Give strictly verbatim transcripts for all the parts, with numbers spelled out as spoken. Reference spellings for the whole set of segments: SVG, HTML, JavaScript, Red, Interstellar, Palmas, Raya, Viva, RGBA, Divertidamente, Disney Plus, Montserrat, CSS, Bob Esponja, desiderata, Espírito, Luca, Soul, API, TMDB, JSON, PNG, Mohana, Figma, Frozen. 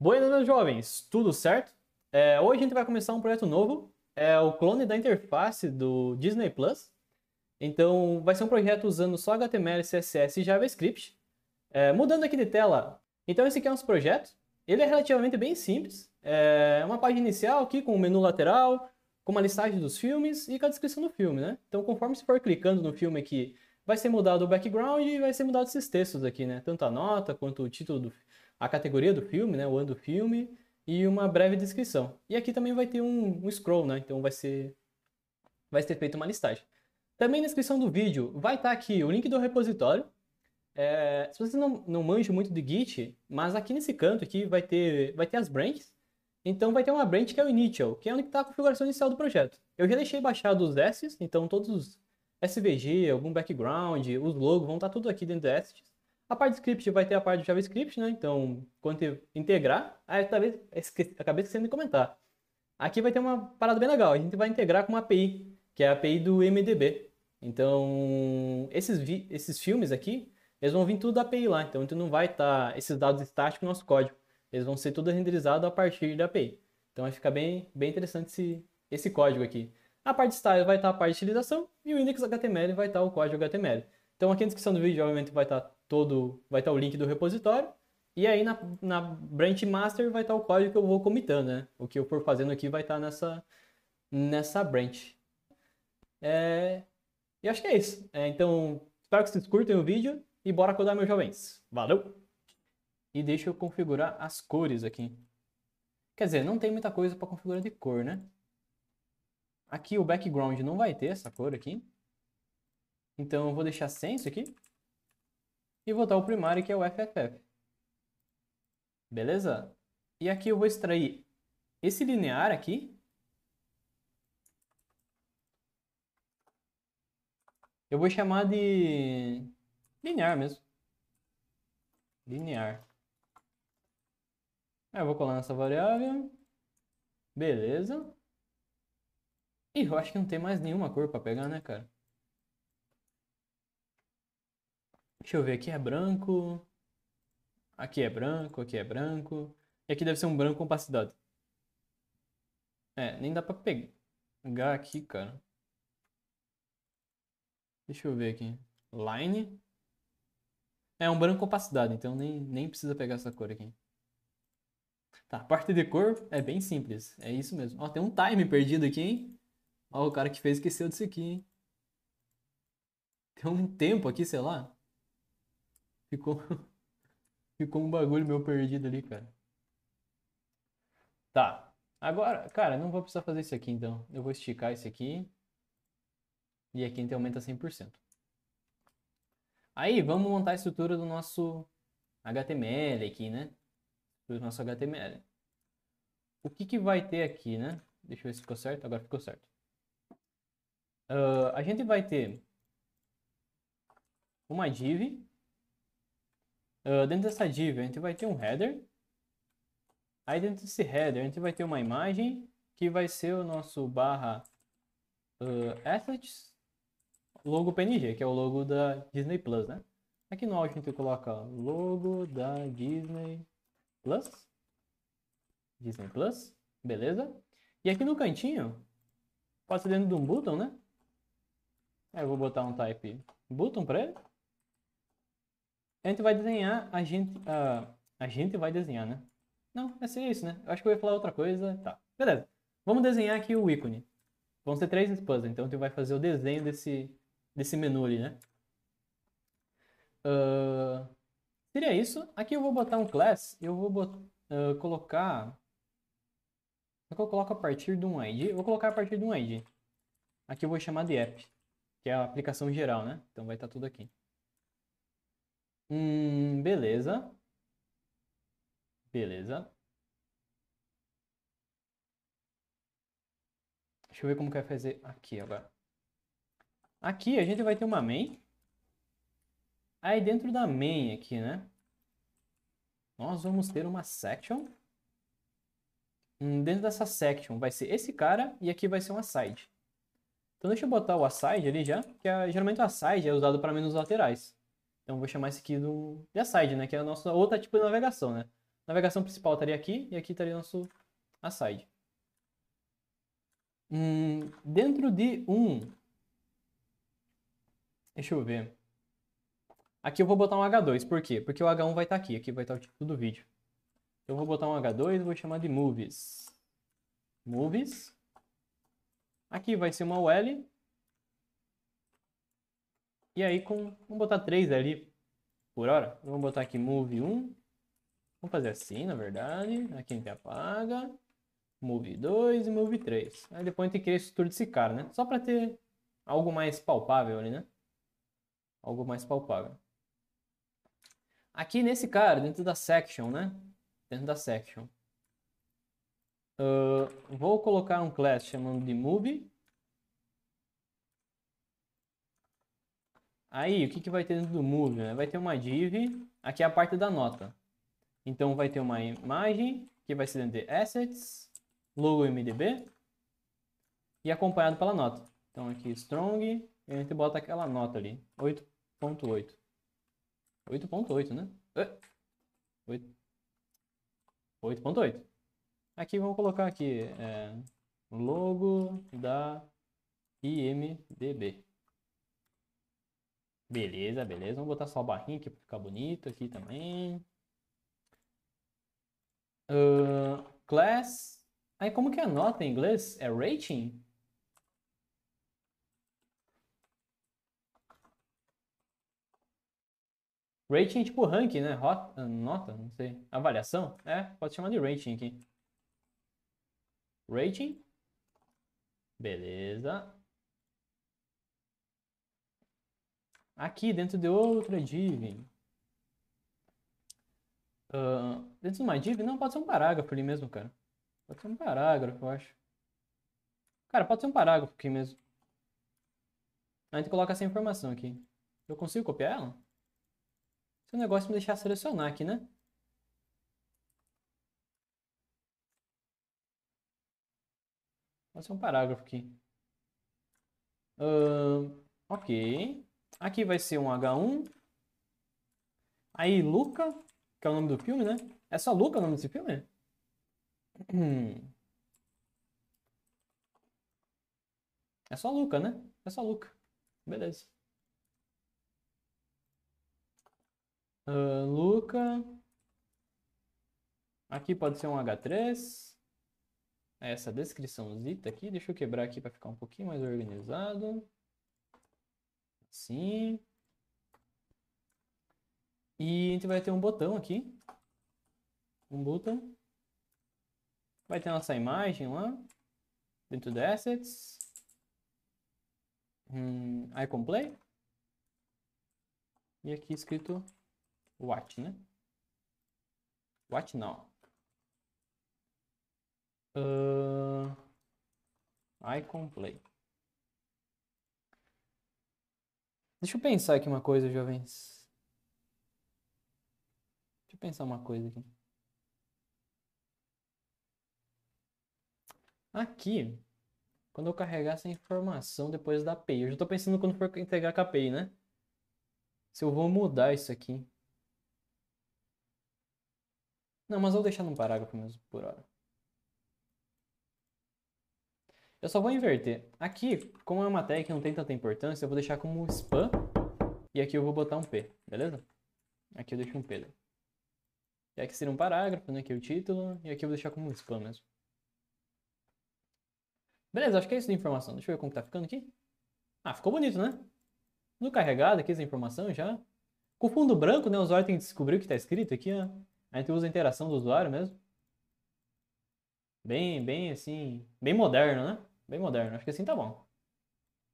Buenas, meus jovens, tudo certo? É, hoje a gente vai começar um projeto novo, é o clone da interface do Disney Plus. Então vai ser um projeto usando só H T M L, C S S e JavaScript. É, mudando aqui de tela, então esse aqui é nosso projeto, ele é relativamente bem simples, é uma página inicial aqui com o menu lateral, com uma listagem dos filmes e com a descrição do filme, né? Então conforme você for clicando no filme aqui, vai ser mudado o background e vai ser mudado esses textos aqui, né? Tanto a nota quanto o título, do, a categoria do filme, né? O ano do filme e uma breve descrição. E aqui também vai ter um, um scroll, né? Então vai ser, vai ser feita uma listagem. Também na descrição do vídeo vai estar aqui o link do repositório. É, se você não, não manja muito de Git, mas aqui nesse canto aqui vai ter, vai ter as branches. Então vai ter uma branch que é o initial, que é onde está a configuração inicial do projeto. Eu já deixei baixado os assets, então todos os S V G, algum background, os logos vão estar tudo aqui dentro do assets. A parte de script vai ter a parte do JavaScript, né? Então quando integrar, aí talvez acabei esquecendo de comentar. Aqui vai ter uma parada bem legal, a gente vai integrar com uma A P I, que é a API do T M D B. Então esses, vi esses filmes aqui, eles vão vir tudo da A P I lá, então não vai estar esses dados estáticos no nosso código. Eles vão ser todos renderizados a partir da A P I. Então vai ficar bem, bem interessante esse, esse código aqui. A parte de style vai estar a parte de utilização e o index H T M L vai estar o código H T M L. Então aqui na descrição do vídeo, obviamente, vai estar, todo, vai estar o link do repositório. E aí na, na branch master vai estar o código que eu vou comitando, né? O que eu for fazendo aqui vai estar nessa, nessa branch. É... E acho que é isso. É, então espero que vocês curtem o vídeo. E bora acordar, meus jovens. Valeu! E deixa eu configurar as cores aqui. Quer dizer, não tem muita coisa para configurar de cor, né? Aqui o background não vai ter essa cor aqui. Então eu vou deixar sem isso aqui. E vou dar o primário, que é o F F F. Beleza? E aqui eu vou extrair esse linear aqui. Eu vou chamar de... linear mesmo. Linear. Aí eu vou colar nessa variável. Beleza. Ih, eu acho que não tem mais nenhuma cor para pegar, né, cara? Deixa eu ver, aqui é branco. Aqui é branco, aqui é branco. E aqui deve ser um branco com opacidade. É, nem dá para pegar aqui, cara. Deixa eu ver aqui. Line. É um branco com opacidade, então nem, nem precisa pegar essa cor aqui. Tá, a parte de cor é bem simples, é isso mesmo. Ó, tem um time perdido aqui, hein? Ó, o cara que fez esqueceu disso aqui, hein? Tem um tempo aqui, sei lá. Ficou, ficou um bagulho meu perdido ali, cara. Tá, agora, cara, não vou precisar fazer isso aqui, então. Eu vou esticar isso aqui. E aqui a gente aumenta cem por cento. Aí, vamos montar a estrutura do nosso H T M L aqui, né? Do nosso H T M L. O que que vai ter aqui, né? Deixa eu ver se ficou certo. Agora ficou certo. Uh, a gente vai ter uma div. Uh, dentro dessa div, a gente vai ter um header. Aí, dentro desse header, a gente vai ter uma imagem, que vai ser o nosso barra uh, assets. Logo P N G, que é o logo da Disney Plus, né? Aqui no áudio a gente coloca logo da Disney Plus. Disney Plus, beleza? E aqui no cantinho, pode ser dentro de um button, né? Aí eu vou botar um type button para ele. A gente vai desenhar, a gente, uh, a gente vai desenhar, né? Não, é só isso, né? Eu acho que eu ia falar outra coisa, tá. Beleza, vamos desenhar aqui o ícone. Vão ser três spans, então a gente vai fazer o desenho desse... desse menu ali, né? Uh, seria isso. Aqui eu vou botar um class. Eu vou bot, uh, colocar... Eu coloco a partir de um I D. Eu vou colocar a partir de um I D. Aqui eu vou chamar de app, que é a aplicação geral, né? Então vai estar tudo aqui. Hum, beleza. Beleza. Deixa eu ver como que vai fazer aqui agora. Aqui a gente vai ter uma main. Aí dentro da main aqui, né? Nós vamos ter uma section. Dentro dessa section vai ser esse cara e aqui vai ser um aside. Então deixa eu botar o aside ali já, que é, geralmente o aside é usado para menus laterais. Então eu vou chamar esse aqui do, de aside, né? Que é a nossa outra tipo de navegação, né? Navegação principal estaria aqui e aqui estaria nosso aside. Hum, dentro de um... Deixa eu ver. Aqui eu vou botar um agá dois. Por quê? Porque o agá um vai estar aqui. Aqui vai estar o título do vídeo. Eu vou botar um agá dois e vou chamar de movies. Movies. Aqui vai ser uma U L. E aí com... Vamos botar três ali por hora. Vamos botar aqui move um. Vamos fazer assim, na verdade. Aqui a gente apaga. move dois e move três. Aí depois a gente cria a estrutura desse cara, né? Só para ter algo mais palpável ali, né? Algo mais palpável. Aqui nesse cara, dentro da section, né? Dentro da section. Uh, vou colocar um class chamando de move. Aí, o que, que vai ter dentro do move? Né? Vai ter uma div. Aqui é a parte da nota. Então vai ter uma imagem, que vai ser dentro de assets, logo M D B, e acompanhado pela nota. Então aqui strong, e a gente bota aquela nota ali, oito ponto oito. oito ponto oito, né? oito ponto oito. Aqui vamos colocar aqui, é, logo da I M D B. Beleza, beleza. Vamos botar só a barrinha aqui para ficar bonito aqui também. Uh, class. Aí como que é a nota em inglês? É rating? Rating é tipo ranking, né? Hot, nota, não sei. Avaliação? É, pode chamar de rating aqui. Rating. Beleza. Aqui dentro de outra div. Uh, dentro de uma div? Não, pode ser um parágrafo ali mesmo, cara. Pode ser um parágrafo, eu acho. Cara, pode ser um parágrafo aqui mesmo. A gente coloca essa informação aqui. Eu consigo copiar ela? Se o negócio me deixar selecionar aqui, né? Pode ser um parágrafo aqui. Uh, ok. Aqui vai ser um agá um. Aí, Luca... Que é o nome do filme, né? É só Luca o nome desse filme? É só Luca, né? É só Luca. Beleza. Uh, Luca. Aqui pode ser um agá três. Essa descriçãozita aqui. Deixa eu quebrar aqui para ficar um pouquinho mais organizado. Assim. E a gente vai ter um botão aqui. Um botão. Vai ter nossa imagem lá. Dentro de assets. Hum, icon play. E aqui escrito watch, né? Watch now. Uh, icon play. Deixa eu pensar aqui uma coisa, jovens. Deixa eu pensar uma coisa aqui. Aqui, quando eu carregar essa informação depois da A P I. Eu já estou pensando quando for integrar com a A P I, né? Se eu vou mudar isso aqui. Não, mas eu vou deixar num parágrafo mesmo, por hora. Eu só vou inverter. Aqui, como é uma tag que não tem tanta importância, eu vou deixar como spam. E aqui eu vou botar um P, beleza? Aqui eu deixo um P, né? E aqui seria um parágrafo, né? Aqui é o título. E aqui eu vou deixar como spam mesmo. Beleza, acho que é isso de informação. Deixa eu ver como tá ficando aqui. Ah, ficou bonito, né? No carregado aqui essa informação já. Com o fundo branco, né? O usuário tem que descobrir o que tá escrito aqui, né? A gente usa a interação do usuário mesmo. Bem, bem assim... Bem moderno, né? Bem moderno. Acho que assim tá bom.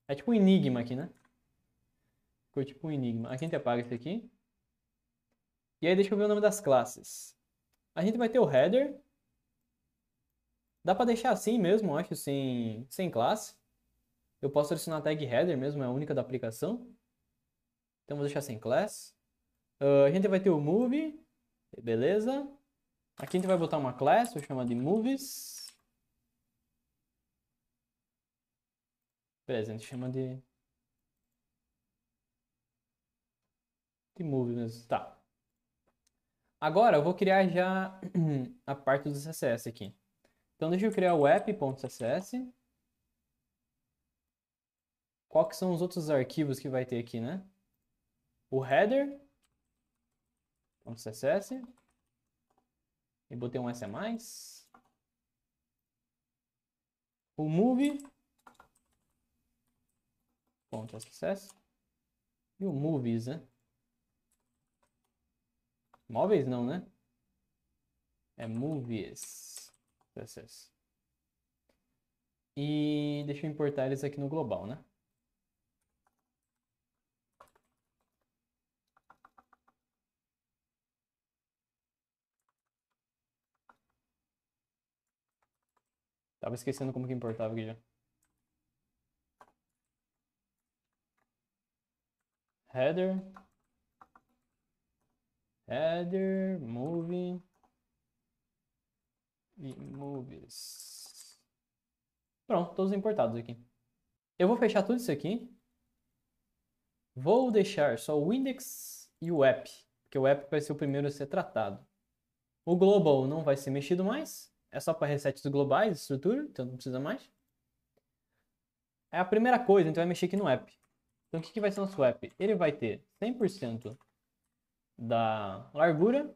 É tipo um enigma aqui, né? Ficou tipo um enigma. Aqui a gente apaga isso aqui. E aí deixa eu ver o nome das classes. A gente vai ter o header. Dá para deixar assim mesmo, eu acho, sem, sem classe. Eu posso adicionar a tag header mesmo, é a única da aplicação. Então vou deixar sem class. Uh, a gente vai ter o move. Beleza. Aqui a gente vai botar uma class, vou chamar de movies. Beleza, a gente chama de... De move mesmo, tá. Agora eu vou criar já a parte do C S S aqui. Então deixa eu criar o app.css. Qual que são os outros arquivos que vai ter aqui, né? O header.css. E botei um S a mais. O move.css. E o movies, né? Móveis não, né? É movies.css. E deixa eu importar eles aqui no global, né? Tava esquecendo como que importava aqui já. Header. Header, movie. E movies. Pronto, todos importados aqui. Eu vou fechar tudo isso aqui. Vou deixar só o index e o app. Porque o app vai ser o primeiro a ser tratado. O global não vai ser mexido mais. É só para resets globais, estrutura, então não precisa mais. É a primeira coisa, então vai mexer aqui no app. Então o que, que vai ser nosso app? Ele vai ter cem por cento da largura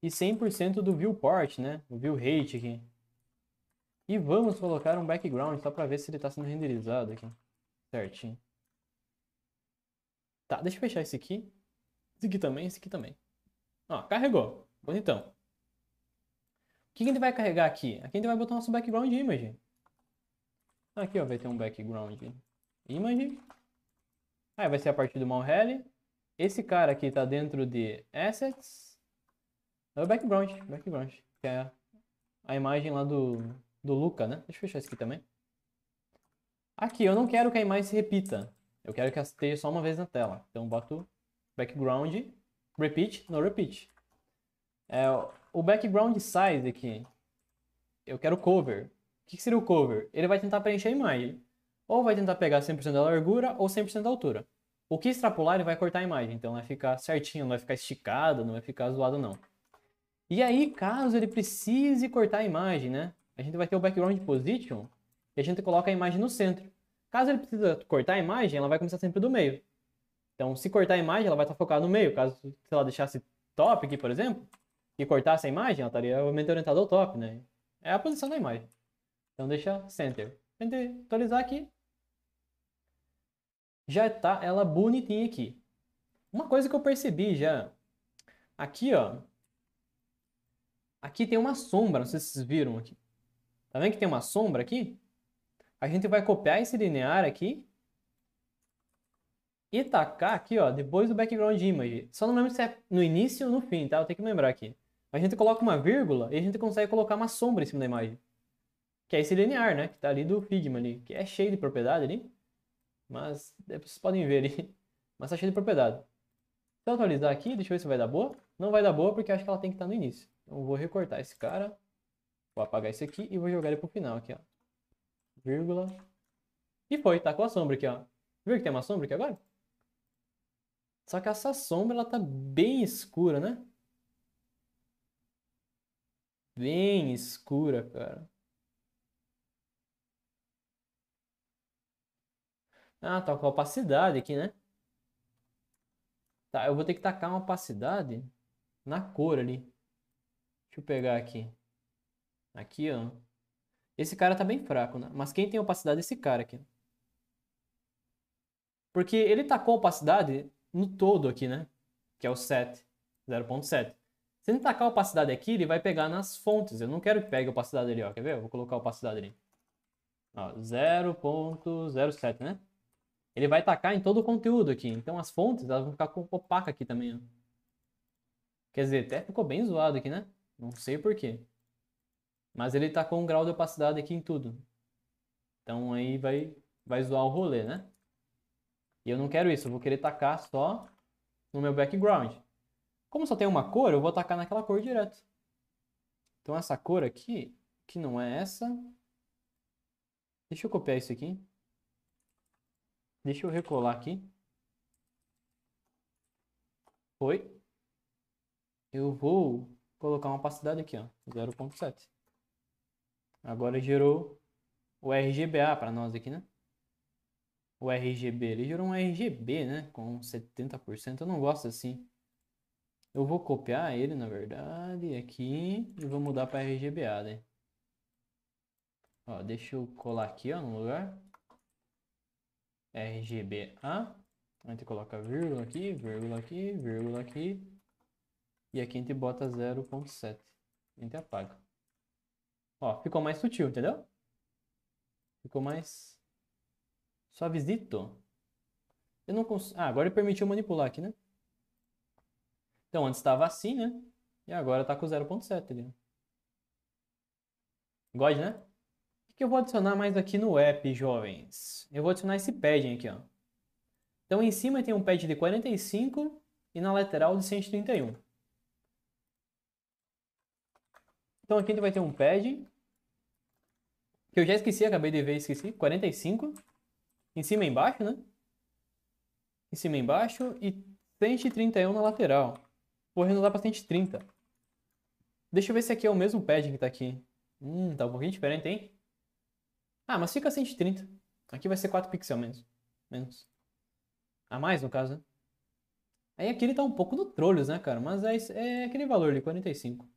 e cem por cento do viewport, né? O view height aqui. E vamos colocar um background só para ver se ele está sendo renderizado aqui. Certinho. Tá, deixa eu fechar esse aqui. Esse aqui também, esse aqui também. Ó, carregou. Bonitão. O que a gente vai carregar aqui? Aqui a gente vai botar nosso background image. Aqui ó, vai ter um background image. Aí vai ser a partir do Mohana. Esse cara aqui está dentro de assets. É o background, background, que é a imagem lá do, do Luca, né? Deixa eu fechar isso aqui também. Aqui, eu não quero que a imagem se repita. Eu quero que ela esteja só uma vez na tela. Então eu boto background, repeat, no repeat. É, o background size aqui, eu quero cover. O que seria o cover? Ele vai tentar preencher a imagem. Ou vai tentar pegar cem por cento da largura ou cem por cento da altura. O que extrapolar, ele vai cortar a imagem. Então vai ficar certinho, não vai ficar esticado, não vai ficar zoado não. E aí, caso ele precise cortar a imagem, né? A gente vai ter o background position e a gente coloca a imagem no centro. Caso ele precise cortar a imagem, ela vai começar sempre do meio. Então, se cortar a imagem, ela vai estar focada no meio. Caso, se ela deixasse top aqui, por exemplo, e cortasse a imagem, ela estaria obviamente orientada ao top, né? É a posição da imagem. Então deixa center. Tentei atualizar aqui. Já tá ela bonitinha aqui. Uma coisa que eu percebi já. Aqui, ó. Aqui tem uma sombra, não sei se vocês viram aqui. Tá vendo que tem uma sombra aqui? A gente vai copiar esse linear aqui. E tacar aqui, ó, depois do background image. Só não lembro se é no início ou no fim, tá? Eu tenho que lembrar aqui. A gente coloca uma vírgula e a gente consegue colocar uma sombra em cima da imagem. Que é esse linear, né? Que tá ali do Figma ali. Que é cheio de propriedade ali. Mas, vocês podem ver ali. Mas tá cheio de propriedade. Se eu atualizar aqui, deixa eu ver se vai dar boa. Não vai dar boa porque eu acho que ela tem que estar no início. Então eu vou recortar esse cara. Vou apagar esse aqui e vou jogar ele pro final aqui, ó. Vírgula. E foi, tá com a sombra aqui, ó. Viu que tem uma sombra aqui agora? Só que essa sombra, ela tá bem escura, né? Bem escura, cara. Ah, tá com a opacidade aqui, né? Tá, eu vou ter que tacar uma opacidade na cor ali. Deixa eu pegar aqui. Aqui, ó. Esse cara tá bem fraco, né? Mas quem tem opacidade é esse cara aqui. Porque ele tacou a opacidade no todo aqui, né? Que é o sete, zero ponto sete. Se ele tacar a opacidade aqui, ele vai pegar nas fontes. Eu não quero que pegue a opacidade ali, ó. Quer ver? Eu vou colocar a opacidade ali. Ó, zero ponto zero sete, né? Ele vai tacar em todo o conteúdo aqui. Então as fontes, elas vão ficar opacas aqui também, ó. Quer dizer, até ficou bem zoado aqui, né? Não sei porquê. Mas ele tacou um grau de opacidade aqui em tudo. Então aí vai, vai zoar o rolê, né? E eu não quero isso, eu vou querer tacar só no meu background. Como só tem uma cor, eu vou tacar naquela cor direto. Então essa cor aqui, que não é essa. Deixa eu copiar isso aqui. Deixa eu recolar aqui. Foi. eu vou colocar uma opacidade aqui, ó, zero ponto sete. Agora gerou o R G B A para nós aqui, né? O R G B, ele gerou um R G B, né? Com setenta por cento, eu não gosto assim. Eu vou copiar ele, na verdade, aqui e vou mudar para R G B A, né? Ó, deixa eu colar aqui, ó, no lugar. R G B A. A gente coloca vírgula aqui, vírgula aqui, vírgula aqui. E aqui a gente bota zero ponto sete. A gente apaga. Ó, ficou mais sutil, entendeu? Ficou mais suavizito. Eu não consigo... Ah, agora ele permitiu manipular aqui, né? Então, antes estava assim, né? E agora tá com zero ponto sete ali. God, né? O que eu vou adicionar mais aqui no app, jovens? Eu vou adicionar esse padding aqui, ó. Então, em cima tem um pad de quarenta e cinco e na lateral de cento e trinta e um. Então, aqui a gente vai ter um padding. Que eu já esqueci, acabei de ver, esqueci. quarenta e cinco. Em cima e embaixo, né? Em cima e embaixo e... cento e trinta e um na lateral. Vou arredondar para cento e trinta. Deixa eu ver se aqui é o mesmo padding que tá aqui. Hum, tá um pouquinho diferente, hein? Ah, mas fica cento e trinta. Aqui vai ser quatro pixels menos. Menos. A mais, no caso, né? Aí aqui ele tá um pouco no trolhos, né, cara? Mas é, é aquele valor ali, quarenta e cinco.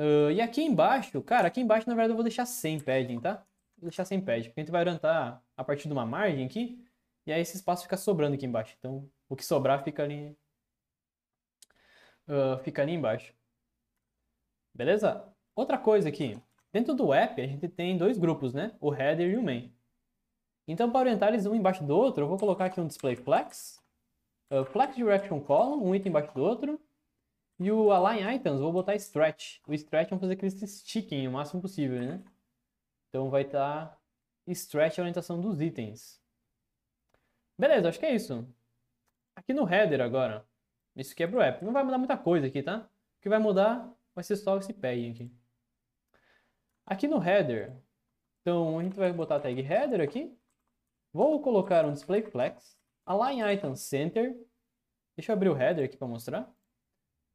Uh, e aqui embaixo, cara, aqui embaixo, na verdade, eu vou deixar sem padding, tá? Vou deixar sem padding, porque a gente vai orientar a partir de uma margem aqui. E aí esse espaço fica sobrando aqui embaixo. Então, o que sobrar fica ali, uh, fica ali embaixo. Beleza? Outra coisa aqui. Dentro do app, a gente tem dois grupos, né? O header e o main. Então, para orientar eles um embaixo do outro, eu vou colocar aqui um display flex. Uh, flex direction column, um item embaixo do outro. E o align items, vou botar stretch. O stretch vamos fazer que eles se estiquem o máximo possível, né? Então, vai estar stretch a orientação dos itens. Beleza, acho que é isso. Aqui no header agora, isso aqui é pro app. Não vai mudar muita coisa aqui, tá? O que vai mudar vai ser só esse padding aqui. Aqui no header, então a gente vai botar a tag header aqui. Vou colocar um display flex, align item center. Deixa eu abrir o header aqui para mostrar.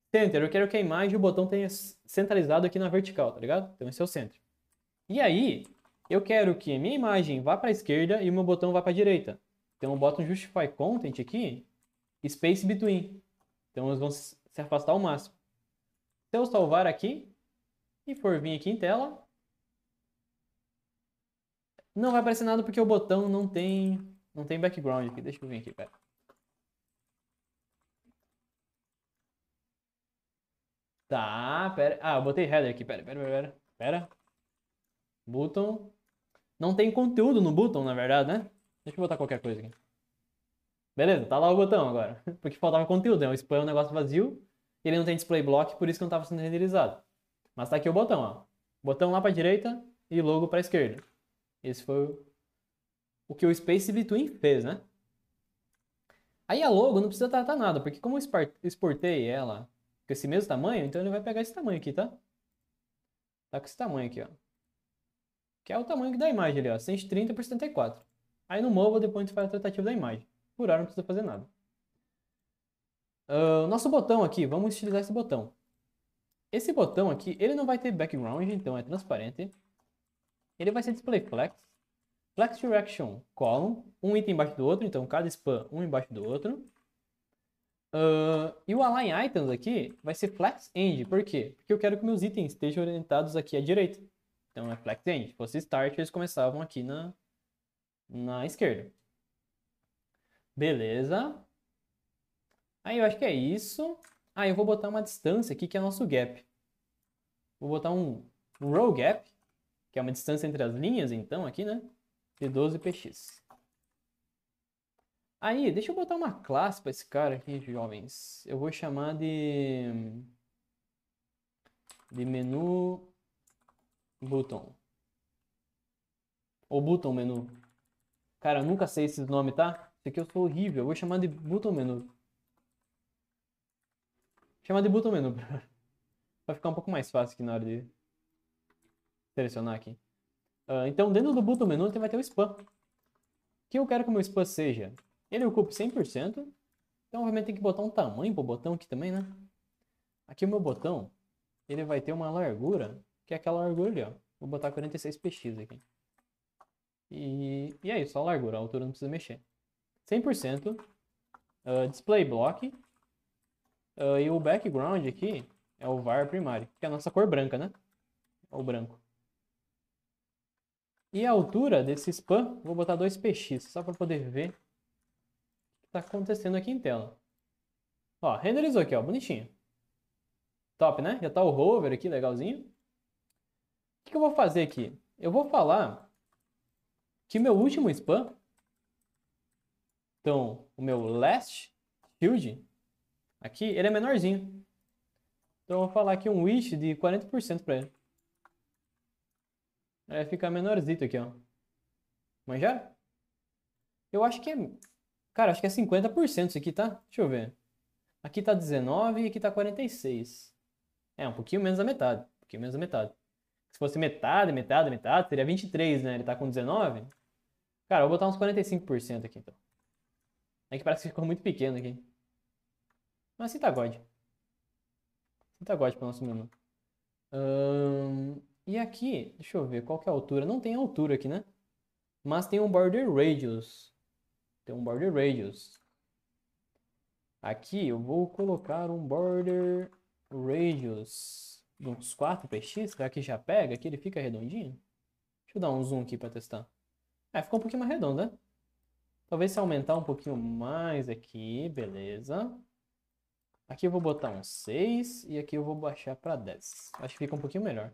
Center, eu quero que a imagem e o botão tenha centralizado aqui na vertical, tá ligado? Então esse é o center. E aí, eu quero que a minha imagem vá para a esquerda e o meu botão vá para a direita. Então eu boto um justify content aqui, space between. Então eles vão se afastar ao máximo. Se eu salvar aqui e for vir aqui em tela, não vai aparecer nada porque o botão não tem, não tem background aqui. Deixa eu vir aqui, pera. Tá, pera. Ah, eu botei header aqui, pera, pera, pera, pera. Button. Não tem conteúdo no button, na verdade, né? Deixa eu botar qualquer coisa aqui. Beleza, tá lá o botão agora. Porque faltava conteúdo, né? O spam é um negócio vazio. Ele não tem display block, por isso que não estava sendo renderizado. Mas tá aqui o botão, ó. Botão lá pra direita e logo pra esquerda. Esse foi o que o Space Between fez, né? Aí a logo não precisa tratar nada, porque como eu exportei ela com esse mesmo tamanho, então ele vai pegar esse tamanho aqui, tá? Tá com esse tamanho aqui, ó. Que é o tamanho da imagem ali, ó. cento e trinta por setenta e quatro. Aí no mobile depois a gente faz a tratativa da imagem. Por hora não precisa fazer nada. Uh, nosso botão aqui, vamos utilizar esse botão. Esse botão aqui, ele não vai ter background, então é transparente. Ele vai ser display flex. Flex direction column, um item embaixo do outro, então cada span um embaixo do outro. Uh, e o align items aqui vai ser flex end, por quê? Porque eu quero que meus itens estejam orientados aqui à direita. Então é flex end, se fosse start eles começavam aqui na... na esquerda. Beleza. Aí eu acho que é isso. Aí ah, eu vou botar uma distância aqui que é nosso gap. Vou botar um row gap, que é uma distância entre as linhas, então, aqui, né? De doze pixels. Aí, deixa eu botar uma classe para esse cara aqui, jovens. Eu vou chamar de... de menu... button. Ou button menu. Cara, eu nunca sei esses nomes, tá? Isso aqui eu sou horrível. Eu vou chamar de button menu. Chamar de button menu. Vai ficar um pouco mais fácil aqui na hora de selecionar aqui. Uh, então, dentro do button menu, você vai ter o spam. O que eu quero que o meu spam seja? Ele ocupa cem por cento. Então, obviamente, tem que botar um tamanho pro botão aqui também, né? Aqui o meu botão, ele vai ter uma largura, que é aquela largura ali, ó. Vou botar quarenta e seis pixels aqui. E, e é isso, a largura, a altura não precisa mexer. cem por cento. Uh, display block. Uh, e o background aqui é o var primário, que é a nossa cor branca, né? Ou branco. E a altura desse span, vou botar dois pixels, só para poder ver o que está acontecendo aqui em tela. Ó, renderizou aqui, ó, bonitinho. Top, né? Já tá o hover aqui, legalzinho. O que, que eu vou fazer aqui? Eu vou falar que meu último span, então, o meu last shield, aqui, ele é menorzinho. Então, eu vou falar aqui um width de quarenta por cento para ele. Aí fica menorzito aqui, ó. Manjaram? Eu acho que é... Cara, acho que é cinquenta por cento isso aqui, tá? Deixa eu ver. Aqui tá dezenove e aqui tá quarenta e seis. É, um pouquinho menos da metade. Um pouquinho menos da metade. Se fosse metade, metade, metade, seria vinte e três, né? Ele tá com dezenove. Cara, eu vou botar uns quarenta e cinco por cento aqui, então. É que parece que ficou muito pequeno aqui. Mas assim tá God. Assim tá God pro nosso menu. Hum... E aqui, deixa eu ver, qual que é a altura? Não tem altura aqui, né? Mas tem um border radius. Tem um border radius. Aqui eu vou colocar um border radius de uns quatro pixels. Será que já pega? Aqui ele fica redondinho? Deixa eu dar um zoom aqui para testar. É, ficou um pouquinho mais redondo, né? Talvez se aumentar um pouquinho mais aqui, beleza. Aqui eu vou botar um seis e aqui eu vou baixar para dez. Acho que fica um pouquinho melhor.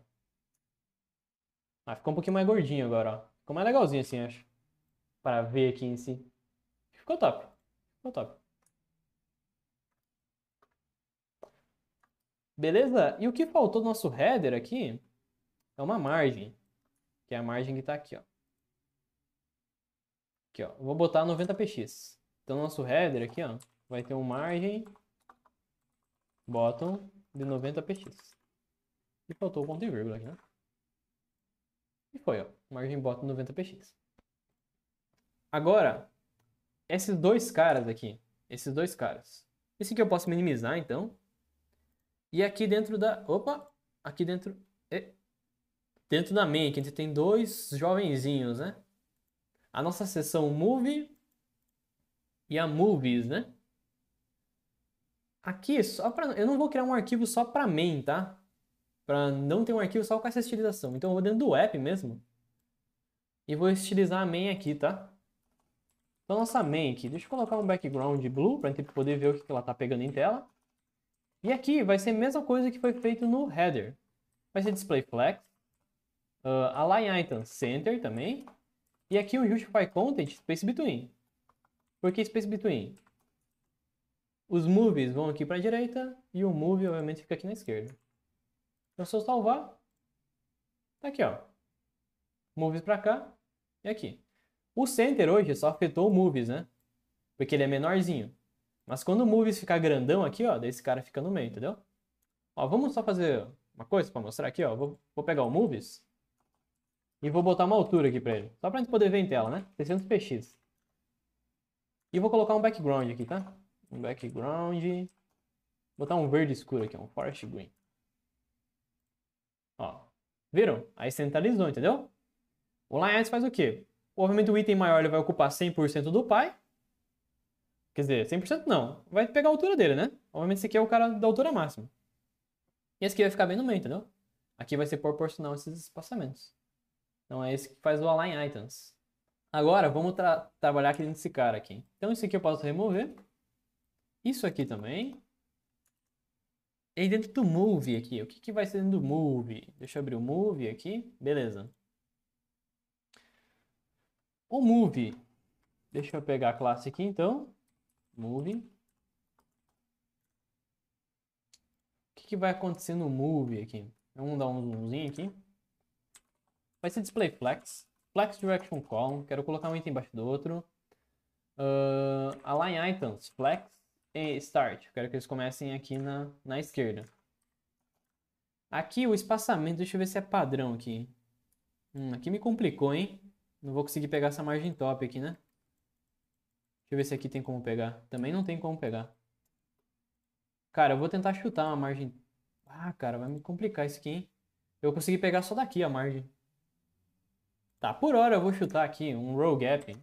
Ah, ficou um pouquinho mais gordinho agora, ó. Ficou mais legalzinho assim, acho. Para ver aqui em si. Ficou top. Ficou top. Beleza? E o que faltou do nosso header aqui é uma margem. Que é a margem que tá aqui, ó. Aqui, ó. Vou botar noventa pixels. Então, nosso header aqui, ó. Vai ter uma margem bottom de noventa pixels. E faltou o ponto e vírgula aqui, né? E foi, ó. Margem bottom noventa pixels. Agora, esses dois caras aqui. Esses dois caras. Esse aqui eu posso minimizar, então. E aqui dentro da... Opa! Aqui dentro... E... Dentro da main, que a gente tem dois jovenzinhos, né? A nossa seção movie e a movies, né? Aqui, só pra... Eu não vou criar um arquivo só pra main, tá? Para não ter um arquivo só com essa estilização. Então eu vou dentro do app mesmo. E vou estilizar a main aqui, tá? Então nossa main aqui. Deixa eu colocar um background blue para a gente poder ver o que ela tá pegando em tela. E aqui vai ser a mesma coisa que foi feito no header. Vai ser display flex. Uh, align item center também. E aqui o justify content space between. Por que space between? Os movies vão aqui para a direita. E o move obviamente fica aqui na esquerda. Então, se eu salvar, tá aqui, ó. Movies pra cá e aqui. O center hoje só afetou o movies, né? Porque ele é menorzinho. Mas quando o movies ficar grandão aqui, ó, daí esse cara fica no meio, entendeu? Ó, vamos só fazer uma coisa pra mostrar aqui, ó. Vou, vou pegar o movies e vou botar uma altura aqui pra ele. Só pra gente poder ver em tela, né? seiscentos pixels. E vou colocar um background aqui, tá? Um background. Vou botar um verde escuro aqui, um forest green. Ó, viram? Aí centralizou, entendeu? O layout faz o quê? Obviamente o item maior ele vai ocupar cem por cento do pai. Quer dizer, cem por cento não. Vai pegar a altura dele, né? Obviamente esse aqui é o cara da altura máxima. E esse aqui vai ficar bem no meio, entendeu? Aqui vai ser proporcional a esses espaçamentos. Então é esse que faz o align items. Agora vamos tra trabalhar aqui nesse cara aqui. Então isso aqui eu posso remover. Isso aqui também. E dentro do move aqui, o que, que vai ser dentro do move? Deixa eu abrir o move aqui, beleza. O move, deixa eu pegar a classe aqui então, move. O que, que vai acontecer no move aqui? Vamos dar um zoomzinho aqui. Vai ser display flex, flex direction column, quero colocar um item embaixo do outro. Uh, align items, flex. E start, eu quero que eles comecem aqui na, na esquerda. Aqui o espaçamento, deixa eu ver se é padrão aqui. Hum, aqui me complicou, hein? Não vou conseguir pegar essa margem top aqui, né? Deixa eu ver se aqui tem como pegar. Também não tem como pegar. Cara, eu vou tentar chutar uma margem Ah, cara, vai me complicar isso aqui, hein? Eu consegui pegar só daqui a margem. Tá, por hora eu vou chutar aqui um row gap,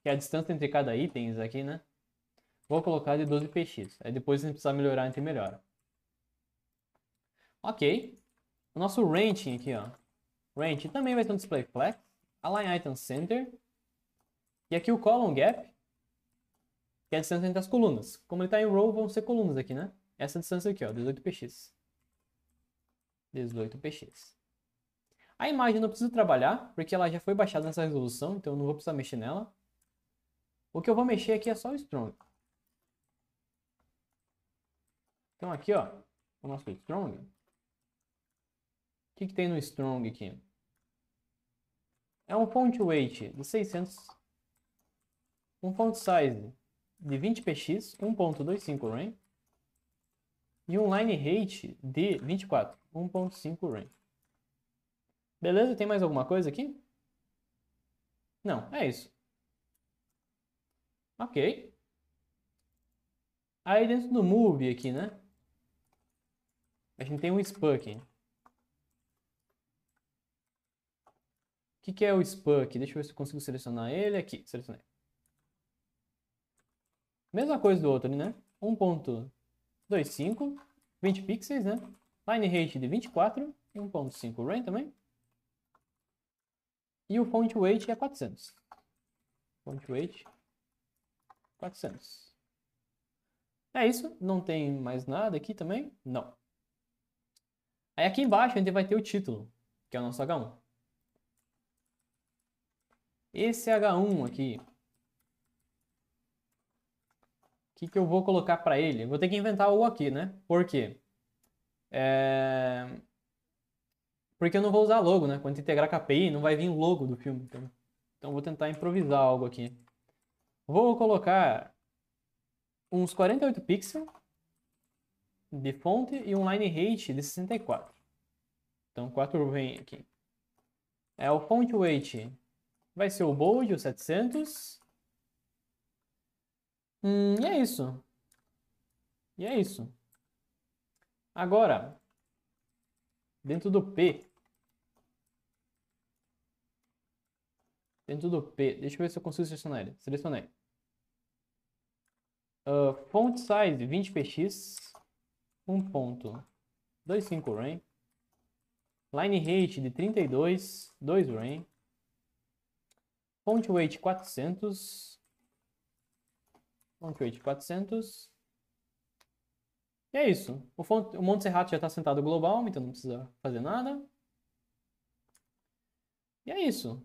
que é a distância entre cada item aqui, né? Vou colocar de doze pê xis. Aí depois a gente precisa melhorar, a gente melhora. Ok. O nosso range aqui, ó. Range também vai ter um display flex. Align item center. E aqui o column gap, que é a distância entre as colunas. Como ele está em row, vão ser colunas aqui, né? Essa distância aqui, ó, dezoito pê xis. dezoito pê xis. A imagem eu não preciso trabalhar, porque ela já foi baixada nessa resolução, então eu não vou precisar mexer nela. O que eu vou mexer aqui é só o strong. Então aqui, ó, o nosso strong. O que que tem no strong aqui? É um font weight de seiscentos, um font size de vinte pê xis, um ponto vinte e cinco rain, e um line height de vinte e quatro, um ponto cinco rain. Beleza? Tem mais alguma coisa aqui? Não, é isso. Ok. Aí dentro do move aqui, né? A gente tem um span aqui. O que que é o span aqui? Deixa eu ver se eu consigo selecionar ele aqui. Selecionei. Mesma coisa do outro ali, né? um ponto vinte e cinco, vinte pixels, né? Line height de vinte e quatro, um ponto cinco rain também. E o font weight é quatrocentos. Font weight quatrocentos. É isso. Não tem mais nada aqui também? Não. Aí aqui embaixo a gente vai ter o título, que é o nosso agá um. Esse agá um aqui, o que que eu vou colocar para ele? Eu vou ter que inventar algo aqui, né? Por quê? É... Porque eu não vou usar logo, né? Quando integrar com a API, não vai vir logo do filme. Então, então eu vou tentar improvisar algo aqui. Vou colocar uns quarenta e oito pixels de fonte e um line height de sessenta e quatro. Então quatro vem aqui. É, o font weight vai ser o bold, o setecentos. Hum, e é isso. E é isso. Agora, dentro do P. Dentro do P. Deixa eu ver se eu consigo selecionar ele. Selecionei. Uh, font size vinte pê xis. um ponto vinte e cinco rain. Line height de trinta e dois. dois rain. Font weight quatrocentos. Font weight quatrocentos. E é isso. O, font, o Montserrat já está sentado global, então não precisa fazer nada. E é isso.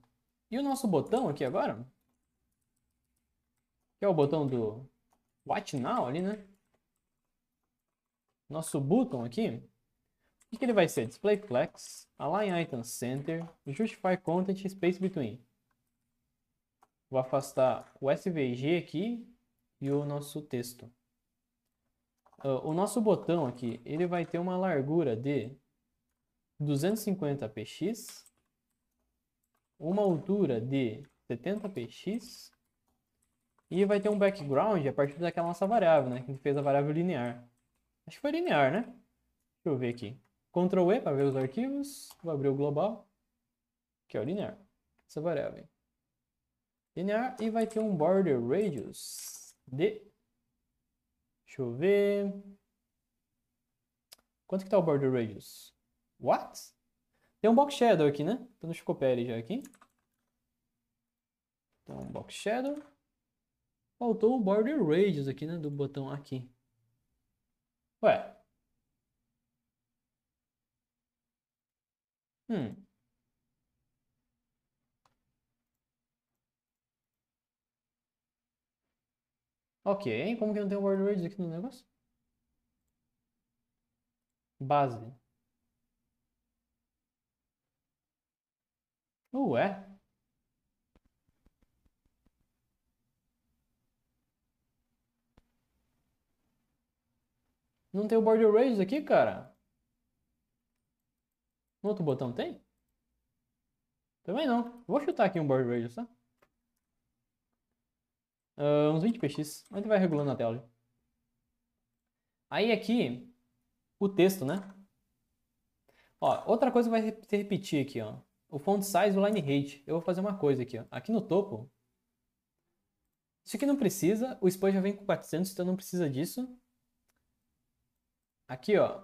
E o nosso botão aqui agora, que é o botão do Watch Now ali, né? Nosso button aqui, o que que ele vai ser? Display flex, align item center, justify content, space between. Vou afastar o S V G aqui e o nosso texto. Uh, o nosso botão aqui, ele vai ter uma largura de duzentos e cinquenta pê xis, uma altura de setenta pê xis, e vai ter um background a partir daquela nossa variável, né? Que a gente fez a variável linear. Acho que foi linear, né? Deixa eu ver aqui. control E para ver os arquivos. Vou abrir o global, que é o linear. Essa variável. Linear, e vai ter um border radius de... Deixa eu ver. Quanto que tá o border radius? What? Tem um box shadow aqui, né? Então deixa eu copiar ele já aqui. Então, box shadow. Faltou o border radius aqui, né? Do botão aqui. Ué. Hum. Ok, como que não tem o border radius aqui no negócio? Base. Ué. Não tem o border radius aqui, cara? No outro botão tem? Também não. Vou chutar aqui um border radius, tá? Uh, uns vinte pê xis. A gente vai regulando a tela. Aí aqui, o texto, né? Ó, outra coisa vai se repetir aqui, ó. O font size, o line height. Eu vou fazer uma coisa aqui, ó. Aqui no topo, isso aqui não precisa. O span já vem com quatrocentos, então não precisa disso. Aqui, ó.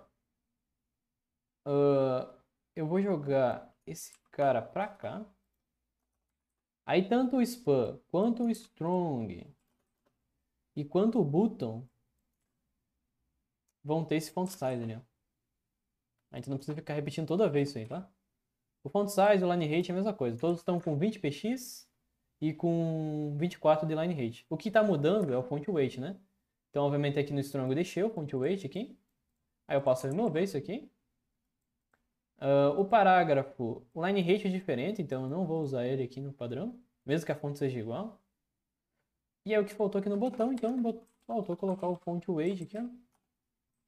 Uh, eu vou jogar esse cara pra cá. Aí tanto o span quanto o strong e quanto o button vão ter esse font size ali, ó. A gente não precisa ficar repetindo toda vez isso aí, tá? O font size, o line height é a mesma coisa. Todos estão com vinte px e com vinte e quatro de line height. O que está mudando é o font weight, né? Então, obviamente, aqui no strong eu deixei o font weight aqui. Aí eu posso remover isso aqui. Uh, o parágrafo, o line height é diferente, então eu não vou usar ele aqui no padrão. Mesmo que a fonte seja igual. E é o que faltou aqui no botão, então faltou colocar o font weight aqui, ó.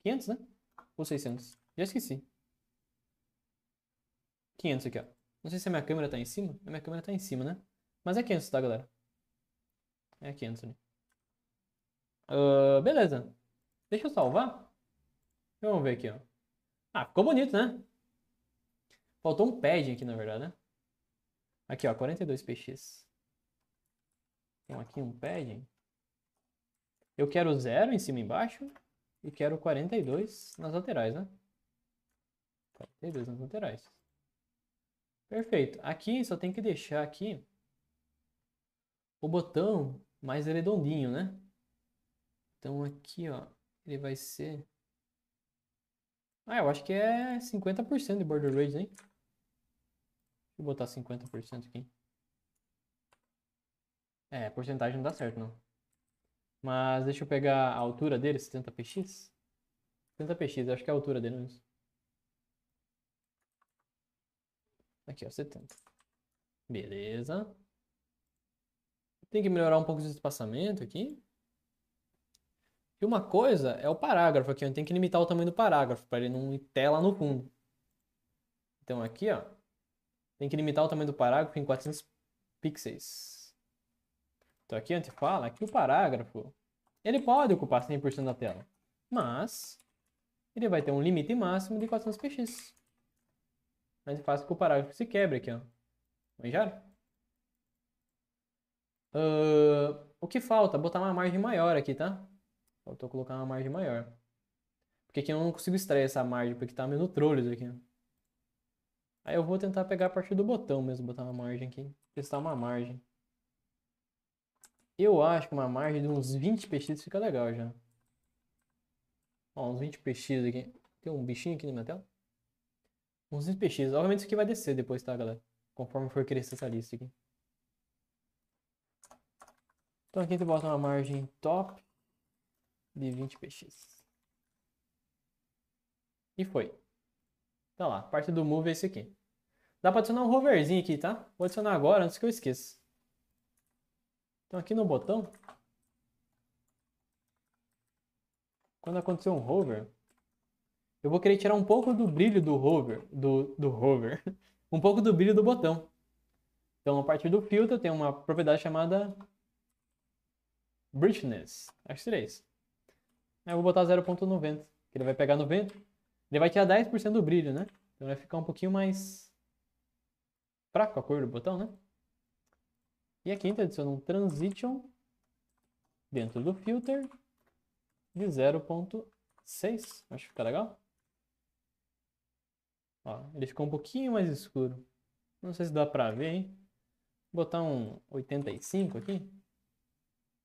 quinhentos, né? Ou seiscentos. Já esqueci. quinhentos aqui, ó. Não sei se a minha câmera tá em cima. A minha câmera tá em cima, né? Mas é quinhentos, tá, galera? É quinhentos ali. Uh, beleza. Deixa eu salvar. Vamos ver aqui, ó. Ah, ficou bonito, né? Faltou um padding aqui, na verdade, né? Aqui, ó. quarenta e dois px. Tem aqui um padding. Eu quero zero em cima e embaixo. E quero quarenta e dois nas laterais, né? quarenta e dois nas laterais. Perfeito. Aqui só tem que deixar aqui o botão mais redondinho, né? Então aqui, ó, ele vai ser... Ah, eu acho que é cinquenta por cento de border radius, hein? Deixa eu botar cinquenta por cento aqui. É, porcentagem não dá certo, não. Mas deixa eu pegar a altura dele, setenta px. setenta px, acho que é a altura dele mesmo. Aqui, ó, setenta. Beleza. Tem que melhorar um pouco o espaçamento aqui. E uma coisa é o parágrafo aqui, ó. Tem que limitar o tamanho do parágrafo para ele não ir tela no fundo. Então aqui, ó, tem que limitar o tamanho do parágrafo em quatrocentos pixels. Então aqui a gente fala que o parágrafo, ele pode ocupar cem por cento da tela, mas ele vai ter um limite máximo de quatrocentos px. A gente faz com que o parágrafo se quebre aqui, ó. Manjaram? Uh, o que falta? Botar uma margem maior aqui, tá? Faltou colocar uma margem maior. Porque aqui eu não consigo extrair essa margem, porque tá meio no trolhos aqui. Aí eu vou tentar pegar a partir do botão mesmo, botar uma margem aqui. Testar uma margem. Eu acho que uma margem de uns vinte px fica legal já. Ó, uns vinte px aqui. Tem um bichinho aqui na minha tela? Uns vinte px. Obviamente isso aqui vai descer depois, tá, galera? Conforme for crescer essa lista aqui. Então aqui a gente bota uma margem top de vinte px. E foi. Tá lá. Parte do move é esse aqui. Dá pra adicionar um hoverzinho aqui, tá? Vou adicionar agora antes que eu esqueça. Então aqui no botão, quando acontecer um hover, eu vou querer tirar um pouco do brilho do hover, do, do hover, um pouco do brilho do botão. Então, a partir do filtro, tem uma propriedade chamada brightness, acho que seria isso. Aí eu vou botar zero ponto noventa, que ele vai pegar noventa, ele vai tirar dez por cento do brilho, né? Então vai ficar um pouquinho mais fraco a cor do botão, né? E aqui a gente adiciona um transition dentro do filter de zero ponto seis, acho que fica legal. Ó, ele ficou um pouquinho mais escuro. Não sei se dá pra ver, hein? Vou botar um oitenta e cinco aqui.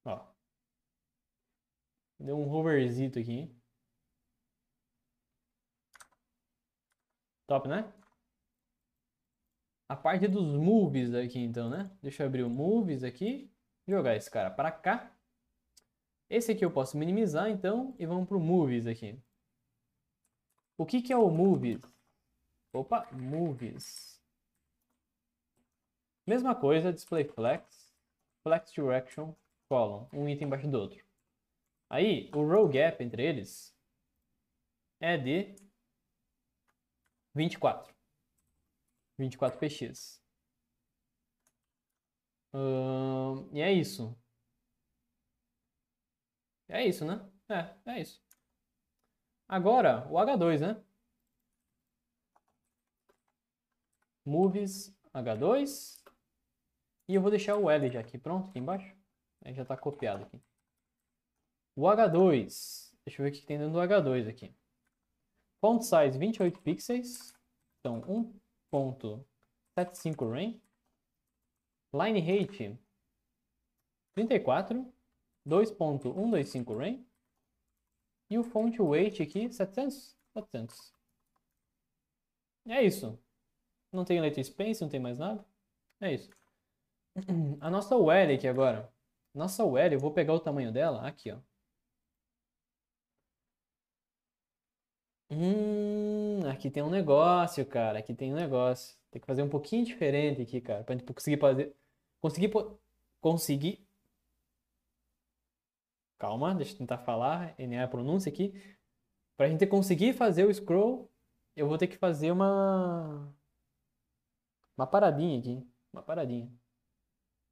Ó. Deu um hoverzito aqui, hein? Top, né? A parte dos moves aqui, então, né? Deixa eu abrir o moves aqui. Jogar esse cara pra cá. Esse aqui eu posso minimizar, então. E vamos pro moves aqui. O que que é o moves? Opa, movies. Mesma coisa, display flex, flex direction, column, um item embaixo do outro. Aí, o row gap entre eles é de vinte e quatro. vinte e quatro px. Hum, e é isso. É isso, né? É, é isso. Agora, o agá dois, né? movies agá dois. E eu vou deixar o L já aqui, pronto, aqui embaixo. Aí já está copiado aqui. O agá dois, deixa eu ver o que tem dentro do agá dois aqui. Font size vinte e oito pixels, então um ponto setenta e cinco rain. Line height trinta e quatro, dois ponto cento e vinte e cinco rain. E o font weight aqui, setecentos. E é isso. Não tem letra space, não tem mais nada. É isso. A nossa U R L aqui agora. Nossa U R L, eu vou pegar o tamanho dela aqui, ó. Hum, aqui tem um negócio, cara. Aqui tem um negócio. Tem que fazer um pouquinho diferente aqui, cara. Pra gente conseguir fazer... Conseguir... Conseguir... Calma, deixa eu tentar falar. N A é a pronúncia aqui. Pra gente conseguir fazer o scroll, eu vou ter que fazer uma... Uma paradinha aqui. Uma paradinha.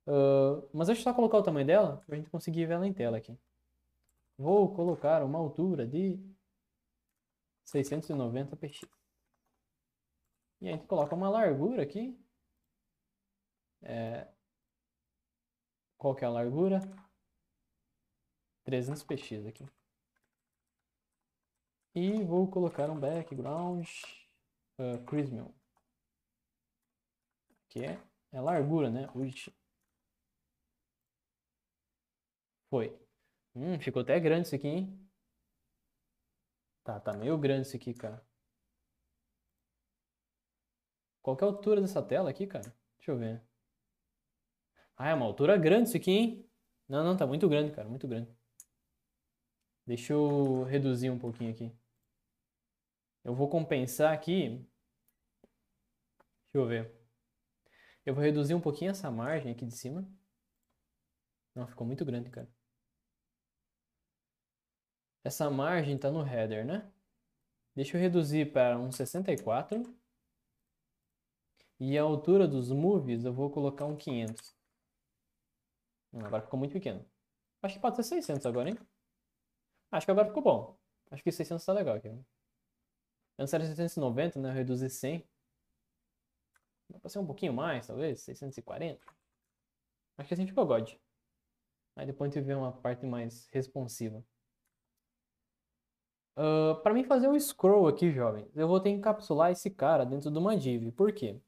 Uh, mas deixa eu só colocar o tamanho dela pra gente conseguir ver ela em tela aqui. Vou colocar uma altura de seiscentos e noventa px. E aí a gente coloca uma largura aqui. É... Qual que é a largura? trezentos px aqui. E vou colocar um background uh, Crismium. Que é, é largura, né? Uite. Foi. Hum, ficou até grande isso aqui, hein? Tá, tá meio grande isso aqui, cara. Qual que é a altura dessa tela aqui, cara? Deixa eu ver. Ah, é uma altura grande isso aqui, hein? Não, não, tá muito grande, cara. Muito grande. Deixa eu reduzir um pouquinho aqui. Eu vou compensar aqui. Deixa eu ver. Eu vou reduzir um pouquinho essa margem aqui de cima. Não, ficou muito grande, cara. Essa margem tá no header, né? Deixa eu reduzir para um sessenta e quatro. E a altura dos movies eu vou colocar um quinhentos. Hum, agora ficou muito pequeno. Acho que pode ser seiscentos agora, hein? Acho que agora ficou bom. Acho que seiscentos tá legal aqui. Antes era setecentos e noventa, né? Eu reduzi cem. Dá pra ser um pouquinho mais, talvez. seiscentos e quarenta. Acho que assim ficou God. Aí depois a gente vê uma parte mais responsiva. Uh, para mim fazer o scroll aqui, jovens, eu vou ter que encapsular esse cara dentro de uma div. Por quê?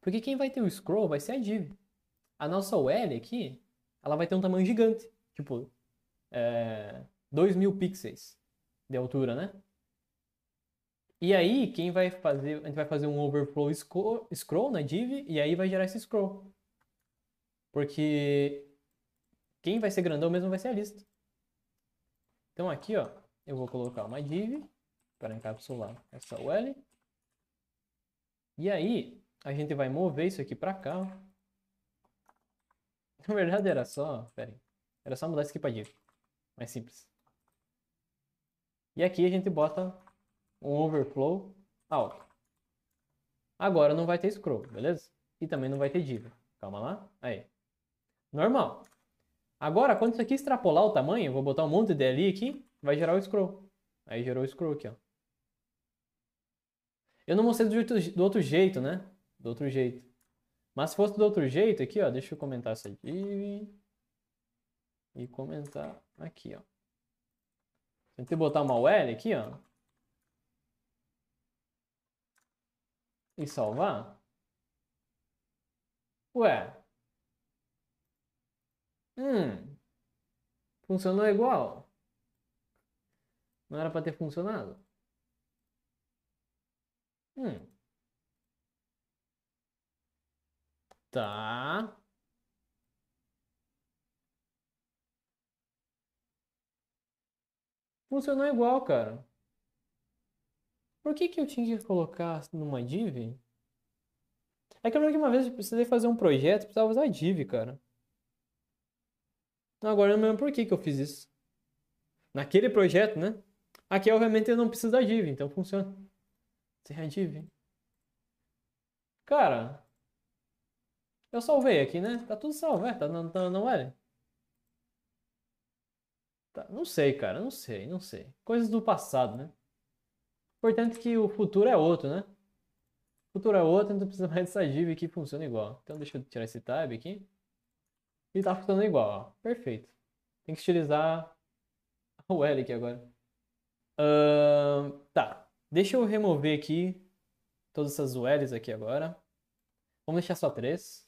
Porque quem vai ter o scroll vai ser a div. A nossa U L aqui, ela vai ter um tamanho gigante. Tipo, é, dois mil pixels de altura, né? E aí, quem vai fazer... A gente vai fazer um overflow scroll, scroll na div e aí vai gerar esse scroll. Porque... Quem vai ser grandão mesmo vai ser a lista. Então aqui, ó, eu vou colocar uma div para encapsular essa U L. E aí, a gente vai mover isso aqui para cá. Na verdade era só, pera aí, era só mudar isso aqui para div. Mais simples. E aqui a gente bota um overflow alto. Agora não vai ter scroll, beleza? E também não vai ter div. Calma lá. Aí. Normal. Agora, quando isso aqui extrapolar o tamanho, eu vou botar um monte de ali aqui, vai gerar o scroll. Aí gerou o scroll aqui, ó. Eu não mostrei do, jeito, do outro jeito, né? Do outro jeito. Mas se fosse do outro jeito aqui, ó, deixa eu comentar essa div. E comentar aqui, ó. Tentei botar uma U L aqui, ó. E salvar. Ué. Hum, funcionou igual. Não era para ter funcionado. Hum. Tá. Funcionou igual, cara. Por que que eu tinha que colocar numa div? É que eu lembro que uma vez eu precisei fazer um projeto, precisava usar div, cara. Agora eu não lembro por que que eu fiz isso. Naquele projeto, né? Aqui, obviamente, eu não preciso da div, então funciona. Sem a div. Cara, eu salvei aqui, né? Tá tudo salvo, é? Tá na, tá na U R L. Tá, não sei, cara. Não sei, não sei. Coisas do passado, né? Importante que o futuro é outro, né? Cultura é outra, então precisa mais dessa div aqui que funciona igual. Então deixa eu tirar esse tab aqui. E tá funcionando igual, ó. Perfeito. Tem que utilizar o L aqui agora. Uh, tá. Deixa eu remover aqui todas essas U Ls aqui agora. Vamos deixar só três.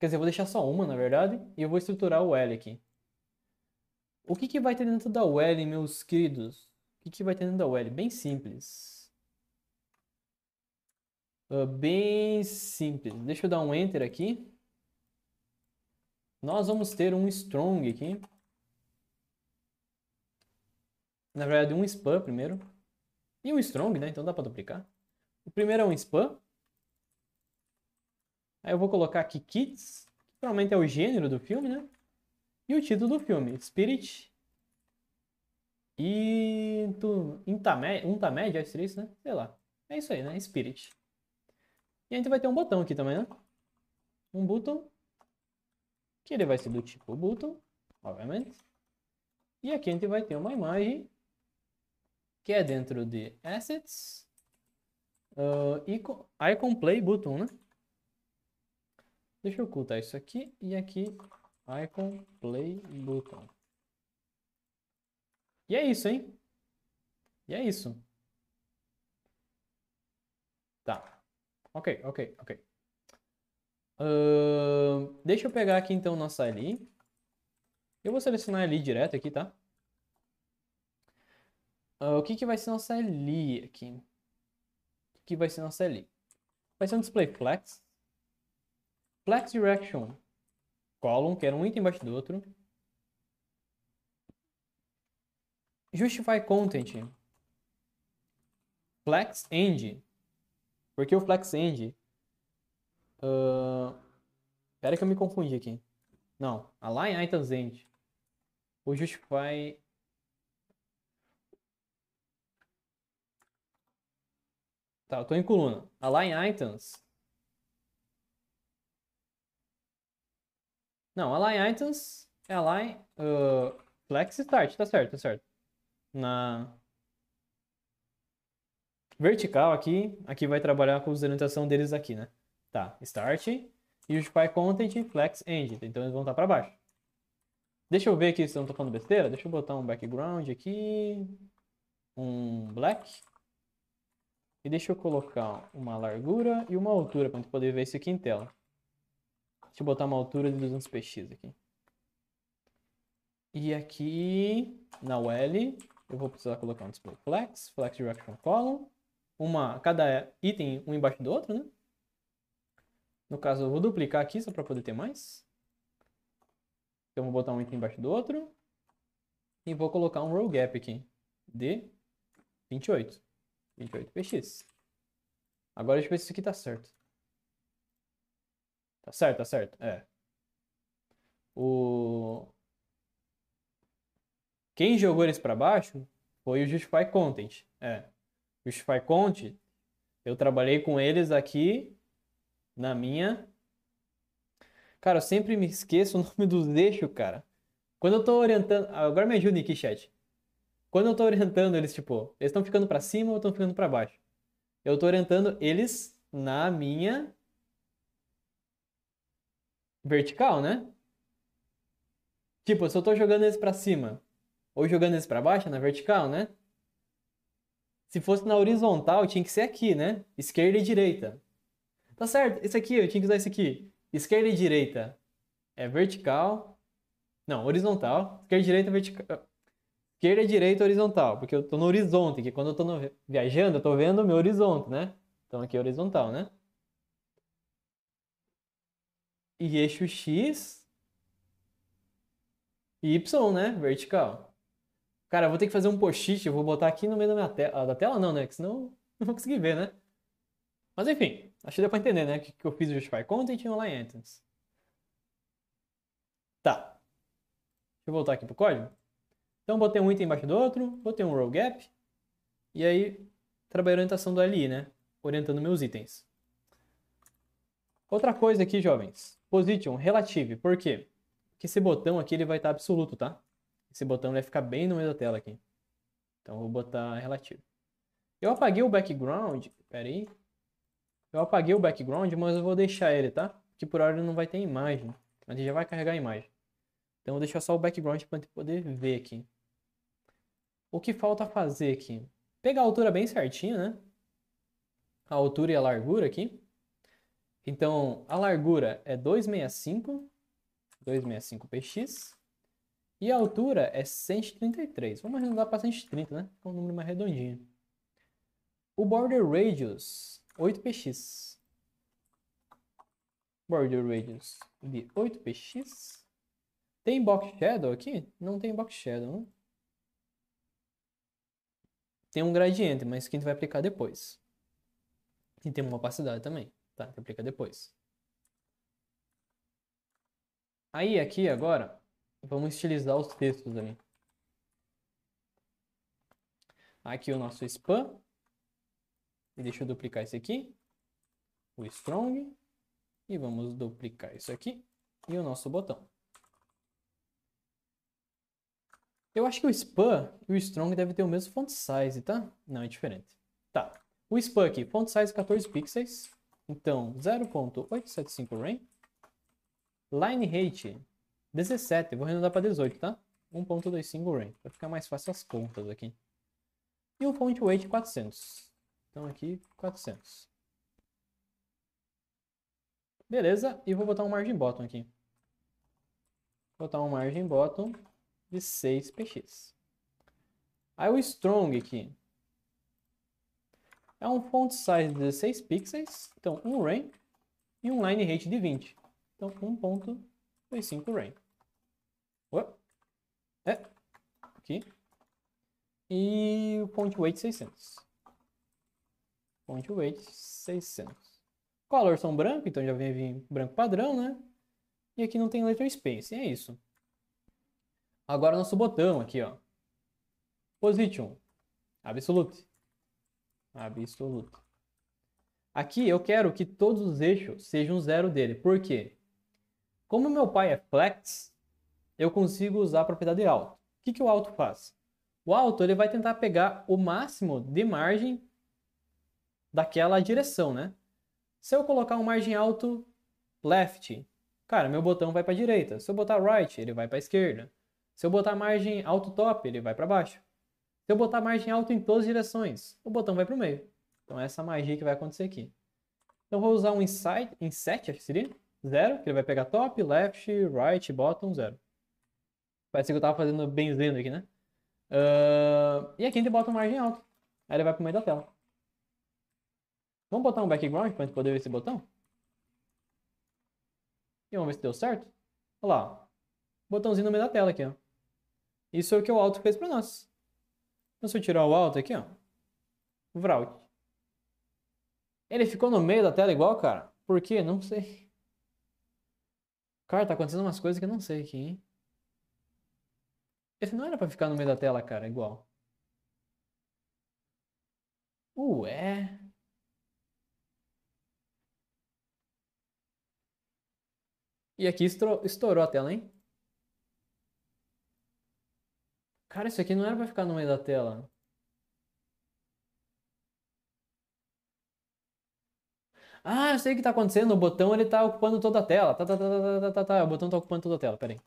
Quer dizer, eu vou deixar só uma, na verdade. E eu vou estruturar o L aqui. O que que vai ter dentro da U L, meus queridos? O que que vai ter dentro da U L? Bem simples. Uh, bem simples. Deixa eu dar um Enter aqui. Nós vamos ter um strong aqui. Na verdade, um span primeiro. E um strong, né? Então dá para duplicar. O primeiro é um span. Aí eu vou colocar aqui Kids, que provavelmente é o gênero do filme, né? E o título do filme, Spirit. E... Untamed, acho que é isso, né? Sei lá. É isso aí, né? Spirit. E a gente vai ter um botão aqui também, né? Um button. Que ele vai ser do tipo button, obviamente. E aqui a gente vai ter uma imagem que é dentro de assets uh, icon, icon play button, né? Deixa eu ocultar isso aqui e aqui icon play button. E é isso, hein? E é isso. Tá. Ok, ok, ok. Uh, deixa eu pegar aqui então nossa L I. Eu vou selecionar a L I direto aqui, tá? Uh, o que que vai ser nossa L I aqui? O que vai ser nossa L I? Vai ser um display flex. Flex direction. Column, que era um item embaixo do outro. Justify content. Flex end. Porque o flex end... Uh, pera que eu me confundi aqui. Não, align items end. O justify... Tá, eu tô em coluna. Align items. Não, align items é align uh, flex start, tá certo, tá certo. Na vertical aqui, aqui vai trabalhar com a orientação deles aqui, né? Tá, start, justify content, flex end. Então eles vão estar para baixo. Deixa eu ver aqui se eu não estou falando besteira. Deixa eu botar um background aqui. Um black. E deixa eu colocar uma largura e uma altura para a gente poder ver isso aqui em tela. Deixa eu botar uma altura de duzentos pixels aqui. E aqui na U L eu vou precisar colocar um display flex, flex direction column. Uma, cada item um embaixo do outro, né? No caso, eu vou duplicar aqui só para poder ter mais. Então, eu vou botar um item embaixo do outro. E vou colocar um row gap aqui. De vinte e oito. vinte e oito pixels. Agora, deixa eu ver se isso aqui tá certo. Tá certo, tá certo. É. O... Quem jogou eles para baixo foi o Justify Content. É. Justify Content, eu trabalhei com eles aqui... Na minha... Cara, eu sempre me esqueço o nome dos eixos, cara. Quando eu tô orientando... Agora me ajuda aqui, chat. Quando eu tô orientando eles, tipo... Eles estão ficando pra cima ou estão ficando pra baixo? Eu tô orientando eles na minha... Vertical, né? Tipo, se eu tô jogando eles pra cima... Ou jogando eles pra baixo, na vertical, né? Se fosse na horizontal, tinha que ser aqui, né? Esquerda e direita. Tá certo, esse aqui, eu tinha que usar esse aqui. Esquerda e direita é vertical. Não, horizontal. Esquerda e direita é vertical. Esquerda e direita é horizontal, porque eu tô no horizonte. Que quando eu tô no... viajando, eu tô vendo o meu horizonte, né? Então aqui é horizontal, né? E eixo X. E Y, né? Vertical. Cara, eu vou ter que fazer um post-it. Eu vou botar aqui no meio da minha tela. Da tela não, né? Porque senão eu não vou conseguir ver, né? Mas enfim. Acho que deu pra entender, né? Que, que eu fiz o Justify Content e o Align Items. Tá. Deixa eu voltar aqui pro código. Então, botei um item embaixo do outro. Botei um row gap. E aí, trabalhei a orientação do L I, né? Orientando meus itens. Outra coisa aqui, jovens. Position, relative. Por quê? Porque esse botão aqui, ele vai estar absoluto, tá? Esse botão ele vai ficar bem no meio da tela aqui. Então, eu vou botar relativo. Eu apaguei o background. Pera aí. Eu apaguei o background, mas eu vou deixar ele, tá? Porque por hora ele não vai ter imagem, mas ele já vai carregar a imagem. Então eu vou deixar só o background para poder ver aqui. O que falta fazer aqui? Pegar a altura bem certinho, né? A altura e a largura aqui. Então, a largura é duzentos e sessenta e cinco, duzentos e sessenta e cinco px. E a altura é cento e trinta e três. Vamos arredondar para cento e trinta, né? Fica um número mais redondinho. O border radius, oito px. Border radius de oito px. Tem box shadow aqui? Não tem box shadow, né? Tem um gradiente, mas que a gente vai aplicar depois. E tem uma opacidade também. Tá, a gente aplica depois. Aí, aqui agora, vamos estilizar os textos ali. Aqui o nosso span. E deixa eu duplicar esse aqui. O strong. E vamos duplicar isso aqui. E o nosso botão. Eu acho que o span e o strong devem ter o mesmo font size, tá? Não, é diferente. Tá. O span aqui, font size quatorze pixels. Então, zero ponto oitocentos e setenta e cinco rem. Line height, dezessete. Vou arredondar para dezoito, tá? um ponto vinte e cinco rem. Vai ficar mais fácil as contas aqui. E o font weight, quatrocentos. Então, aqui, quatrocentos. Beleza. E vou botar um margin bottom aqui. Vou botar um margin bottom de seis px. Aí o strong aqui é um font size de dezesseis pixels, então um rem, e um line height de vinte, então um ponto vinte e cinco rem. É, aqui. E o font weight seiscentos. Font weight seiscentos. Color são branco, então já vem, vem branco padrão, né? E aqui não tem letter space, é isso. Agora nosso botão aqui, ó. Position. Absolute. Absolute. Aqui eu quero que todos os eixos sejam zero dele. Por quê? Como meu pai é flex, eu consigo usar a propriedade alto. O que, que o alto faz? O alto ele vai tentar pegar o máximo de margem daquela direção, né? Se eu colocar um margem alto left, cara, meu botão vai para a direita. Se eu botar right, ele vai para a esquerda. Se eu botar margem alto top, ele vai para baixo. Se eu botar margem alto em todas as direções, o botão vai para o meio. Então é essa magia que vai acontecer aqui. Então vou usar um inset, inset acho que seria, zero, que ele vai pegar top, left, right, bottom, zero. Parece que eu estava fazendo benzendo aqui, né? Uh, e aqui a gente bota margem alto. Aí ele vai para o meio da tela. Vamos botar um background para a gente poder ver esse botão? E vamos ver se deu certo. Olha lá, botãozinho no meio da tela aqui, ó. Isso é o que o alto fez para nós. Então, se eu tirar o alto aqui, ó. Vrout. Ele ficou no meio da tela igual, cara? Por quê? Não sei. Cara, tá acontecendo umas coisas que eu não sei aqui, hein? Esse não era pra ficar no meio da tela, cara, igual. Ué. E aqui estourou, estourou a tela, hein? Cara, isso aqui não era pra ficar no meio da tela. Ah, eu sei o que tá acontecendo. O botão, ele tá ocupando toda a tela. Tá, tá, tá, tá, tá, tá, tá. O botão tá ocupando toda a tela. Pera aí.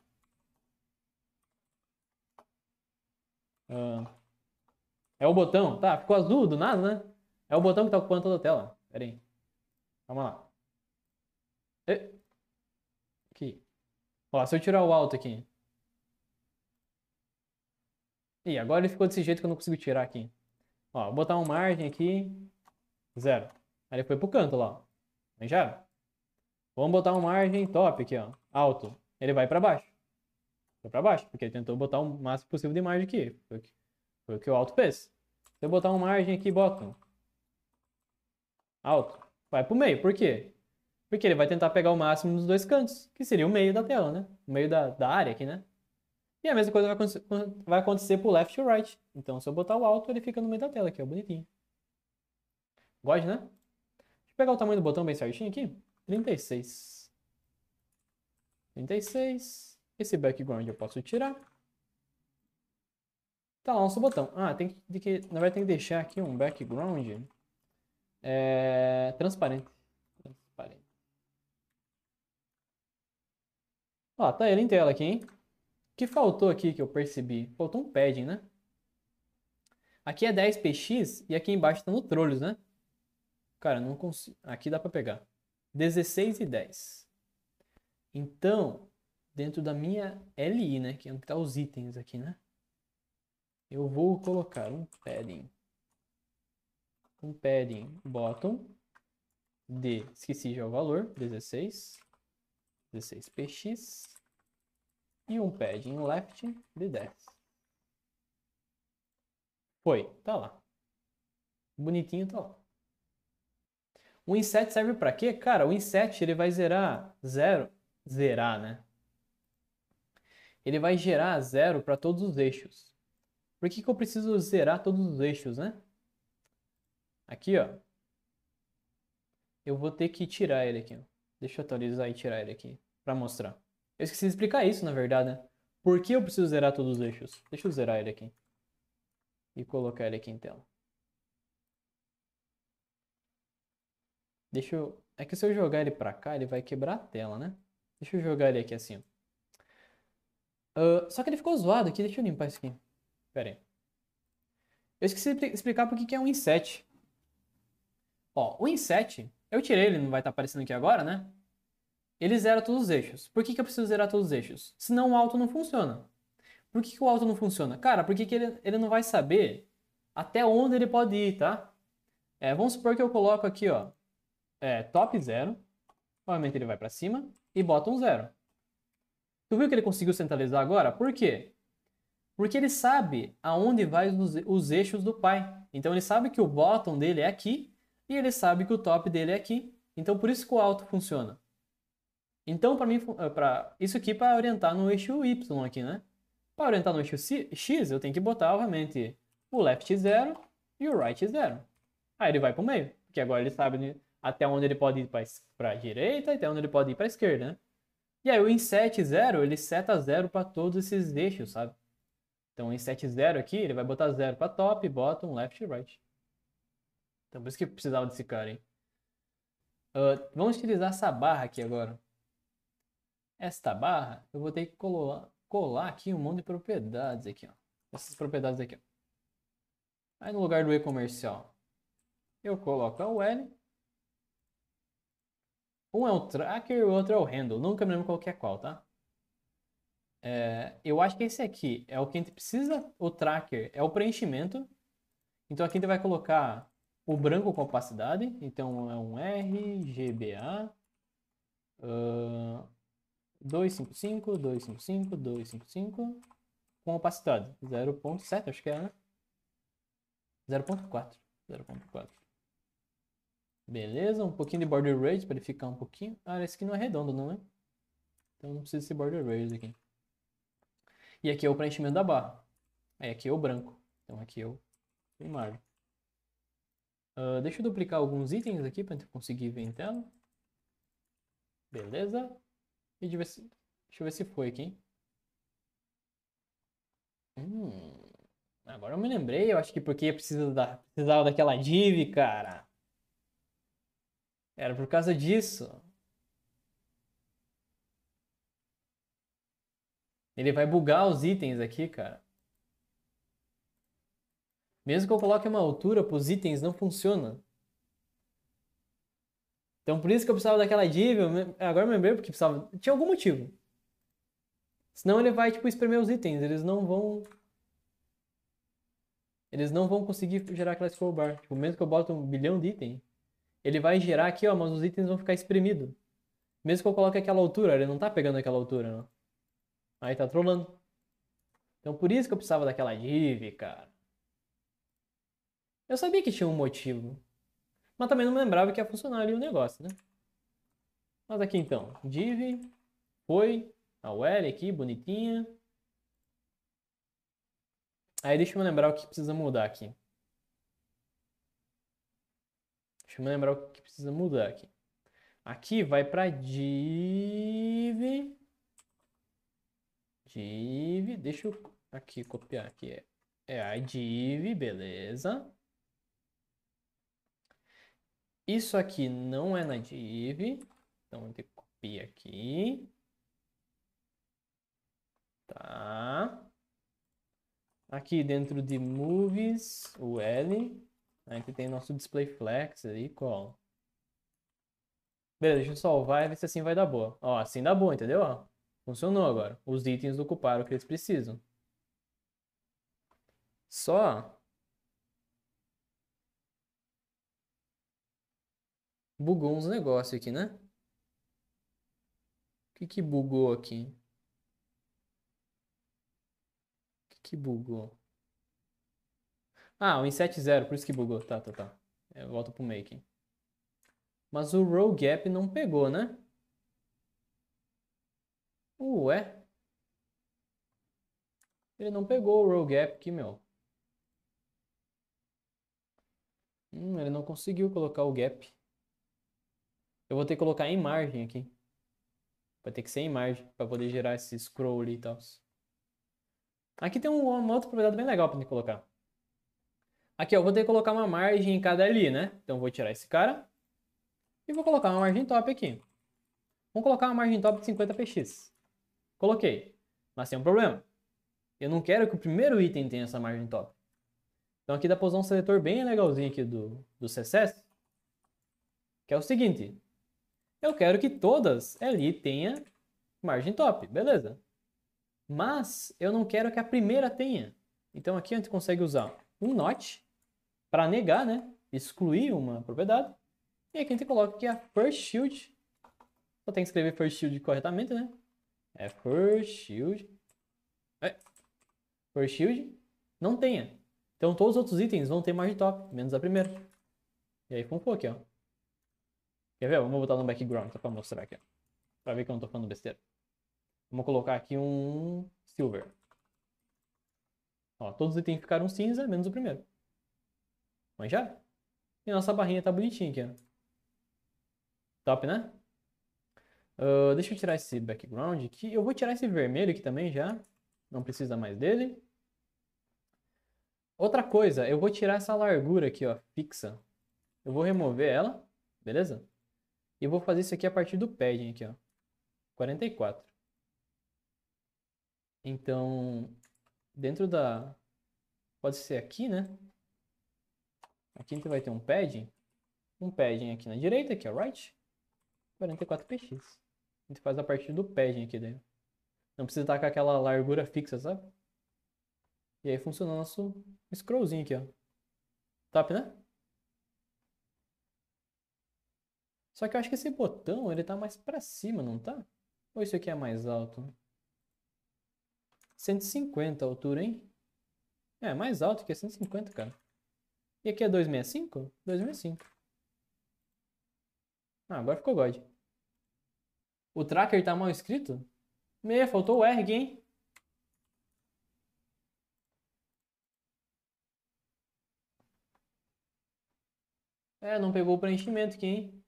Ah, é o botão. Tá, ficou azul do nada, né? É o botão que tá ocupando toda a tela. Pera aí. Vamos lá. E... Aqui. Ó, se eu tirar o alto aqui. E agora ele ficou desse jeito que eu não consigo tirar aqui. Ó, vou botar uma margem aqui. Zero. Aí ele foi pro canto lá. Já. Vamos botar uma margem top aqui, ó. Alto. Ele vai pra baixo. Foi pra baixo, porque ele tentou botar o máximo possível de margem aqui. Foi, foi o que o alto fez. Se eu botar uma margem aqui, bottom. Alto. Vai pro meio. Por quê? Porque ele vai tentar pegar o máximo nos dois cantos. Que seria o meio da tela, né? O meio da, da área aqui, né? E a mesma coisa vai acontecer, vai acontecer pro left e right. Então, se eu botar o alto, ele fica no meio da tela aqui, ó, bonitinho. Gosta, né? Deixa eu pegar o tamanho do botão bem certinho aqui. trinta e seis. trinta e seis. Esse background eu posso tirar. Tá lá o nosso botão. Ah, tem que, tem que, na verdade tem que deixar aqui um background é, transparente. Ó, tá ele em tela aqui, hein? O que faltou aqui que eu percebi? Faltou um padding, né? Aqui é dez pê xis e aqui embaixo tá no trolhos, né? Cara, não consigo... Aqui dá pra pegar. dezesseis e dez. Então, dentro da minha L I, né? Que é onde tá os itens aqui, né? Eu vou colocar um padding. Um padding bottom. De, esqueci já o valor, dezesseis. dezesseis pê xis. E um padding left de dez. Foi, tá lá. Bonitinho, tá lá. O inset serve pra quê? Cara, o inset ele vai zerar zero. Zerar, né? Ele vai gerar zero para todos os eixos. Por que que eu preciso zerar todos os eixos, né? Aqui, ó. Eu vou ter que tirar ele aqui. Ó. Deixa eu atualizar e tirar ele aqui para mostrar. Eu esqueci de explicar isso, na verdade, né? Por que eu preciso zerar todos os eixos? Deixa eu zerar ele aqui. E colocar ele aqui em tela. Deixa eu... É que se eu jogar ele pra cá, ele vai quebrar a tela, né? Deixa eu jogar ele aqui assim. Uh, só que ele ficou zoado aqui. Deixa eu limpar isso aqui. Pera aí. Eu esqueci de explicar porque que é um inset. Ó, o inset... Eu tirei ele, não vai estar aparecendo aqui agora, né? Ele zera todos os eixos. Por que que eu preciso zerar todos os eixos? Senão o auto não funciona. Por que que o auto não funciona? Cara, porque que ele, ele não vai saber até onde ele pode ir, tá? É, vamos supor que eu coloco aqui, ó. É, top zero, obviamente ele vai para cima e bota um zero. Tu viu que ele conseguiu centralizar agora? Por quê? Porque ele sabe aonde vai os, os eixos do pai. Então ele sabe que o bottom dele é aqui e ele sabe que o top dele é aqui. Então por isso que o auto funciona. Então para mim, para isso aqui para orientar no eixo Y aqui, né? Para orientar no eixo X eu tenho que botar obviamente o left zero e o right zero. Aí ele vai para o meio, porque agora ele sabe até onde ele pode ir para a direita e até onde ele pode ir para a esquerda, né? E aí o inset zero, ele seta zero para todos esses eixos, sabe? Então o inset zero aqui, ele vai botar zero para top, bottom, left e right. Então por isso que eu precisava desse cara, hein? Uh, vamos utilizar essa barra aqui agora. Esta barra, eu vou ter que colar, colar aqui um monte de propriedades aqui, ó. Essas propriedades aqui, ó. Aí no lugar do E comercial, eu coloco a U L. Um é o tracker, o outro é o handle. Nunca me lembro qual que é qual, tá? É, eu acho que esse aqui é o que a gente precisa. O tracker é o preenchimento. Então aqui a gente vai colocar o branco com opacidade. Então é um R G B A uh, dois cinco cinco, dois cinco cinco, dois cinco cinco com opacidade. zero ponto sete, acho que é, né? zero ponto quatro. Beleza, um pouquinho de border radius para ele ficar um pouquinho... Ah, esse aqui não é redondo não, né? Então não precisa desse border radius aqui. E aqui é o preenchimento da barra. Aí aqui é o branco. Então aqui é o primário. Uh, deixa eu duplicar alguns itens aqui para eu conseguir ver em tela. Beleza. E deixa eu ver se foi aqui, hein? Hum, agora eu me lembrei, eu acho que porque precisa da, precisava daquela div, cara. Era por causa disso. Ele vai bugar os itens aqui, cara. Mesmo que eu coloque uma altura para os itens, não funciona. Então por isso que eu precisava daquela div. Agora eu me lembrei porque precisava... Tinha algum motivo. Senão ele vai, tipo, espremer os itens. Eles não vão... Eles não vão conseguir gerar aquela scrollbar. Tipo, mesmo que eu bote um bilhão de itens. Ele vai girar aqui, ó, mas os itens vão ficar espremidos. Mesmo que eu coloque aquela altura, ele não tá pegando aquela altura, não. Aí tá trolando. Então por isso que eu precisava daquela div, cara. Eu sabia que tinha um motivo. Mas também não me lembrava que ia funcionar ali o negócio, né? Mas aqui então, div, foi, a U L aqui, bonitinha. Aí deixa eu lembrar o que precisa mudar aqui. Deixa eu me lembrar o que precisa mudar aqui. Aqui vai para div. Div. Deixa eu aqui copiar aqui. É, é a div, beleza. Isso aqui não é na div. Então eu vou ter que copiar aqui. Tá. Aqui dentro de movies, o L. A gente tem nosso display flex aí, qual? Beleza, deixa eu salvar e ver se assim vai dar boa. Ó, assim dá boa, entendeu? Ó, funcionou agora. Os itens ocuparam o que eles precisam. Só bugou uns negócios aqui, né? O que que bugou aqui? O que que bugou? Ah, o inset zero, por isso que bugou. Tá, tá, tá. Eu volto pro making. Mas o row gap não pegou, né? Ué? Ele não pegou o row gap aqui, meu. Hum, ele não conseguiu colocar o gap. Eu vou ter que colocar em margem aqui. Vai ter que ser em margem para poder gerar esse scroll e tal. Aqui tem um, uma outra propriedade bem legal para gente colocar. Aqui, ó, eu vou ter que colocar uma margem em cada ali, né? Então, eu vou tirar esse cara. E vou colocar uma margem top aqui. Vamos colocar uma margem top de cinquenta pixels. Coloquei. Mas tem um problema. Eu não quero que o primeiro item tenha essa margem top. Então, aqui dá pra usar um seletor bem legalzinho aqui do, do C S S. Que é o seguinte. Eu quero que todas ali tenha margem top. Beleza. Mas, eu não quero que a primeira tenha. Então, aqui a gente consegue usar um not. Para negar, né? Excluir uma propriedade. E aqui a gente coloca que a first shield. Só tem que escrever first shield corretamente, né? É first shield. É. First shield. Não tenha. Então todos os outros itens vão ter margem top. Menos a primeira. E aí ficou um pouco aqui, ó. Quer ver? Vamos botar no background só pra mostrar aqui, ó. Pra ver que eu não tô falando besteira. Vamos colocar aqui um silver. Ó, todos os itens ficaram cinza, menos o primeiro. Mas já? E nossa barrinha tá bonitinha aqui, ó. Top, né? Uh, deixa eu tirar esse background aqui. Eu vou tirar esse vermelho aqui também já. Não precisa mais dele. Outra coisa, eu vou tirar essa largura aqui, ó, fixa. Eu vou remover ela, beleza? E vou fazer isso aqui a partir do padding aqui, ó. quarenta e quatro. Então... dentro da... pode ser aqui, né? Aqui a gente vai ter um padding. Um padding aqui na direita, aqui, ó, right? quarenta e quatro pixels. A gente faz a partir do padding aqui dentro. Não precisa estar com aquela largura fixa, sabe? E aí funciona o nosso scrollzinho aqui, ó. Top, né? Só que eu acho que esse botão, ele tá mais pra cima, não tá? Ou isso aqui é mais alto? cento e cinquenta a altura, hein? É, mais alto que é cento e cinquenta, cara. E aqui é duzentos e sessenta e cinco? duzentos e sessenta e cinco. Ah, agora ficou God. O tracker tá mal escrito? Meia, faltou o R aqui, hein? É, não pegou o preenchimento aqui, hein?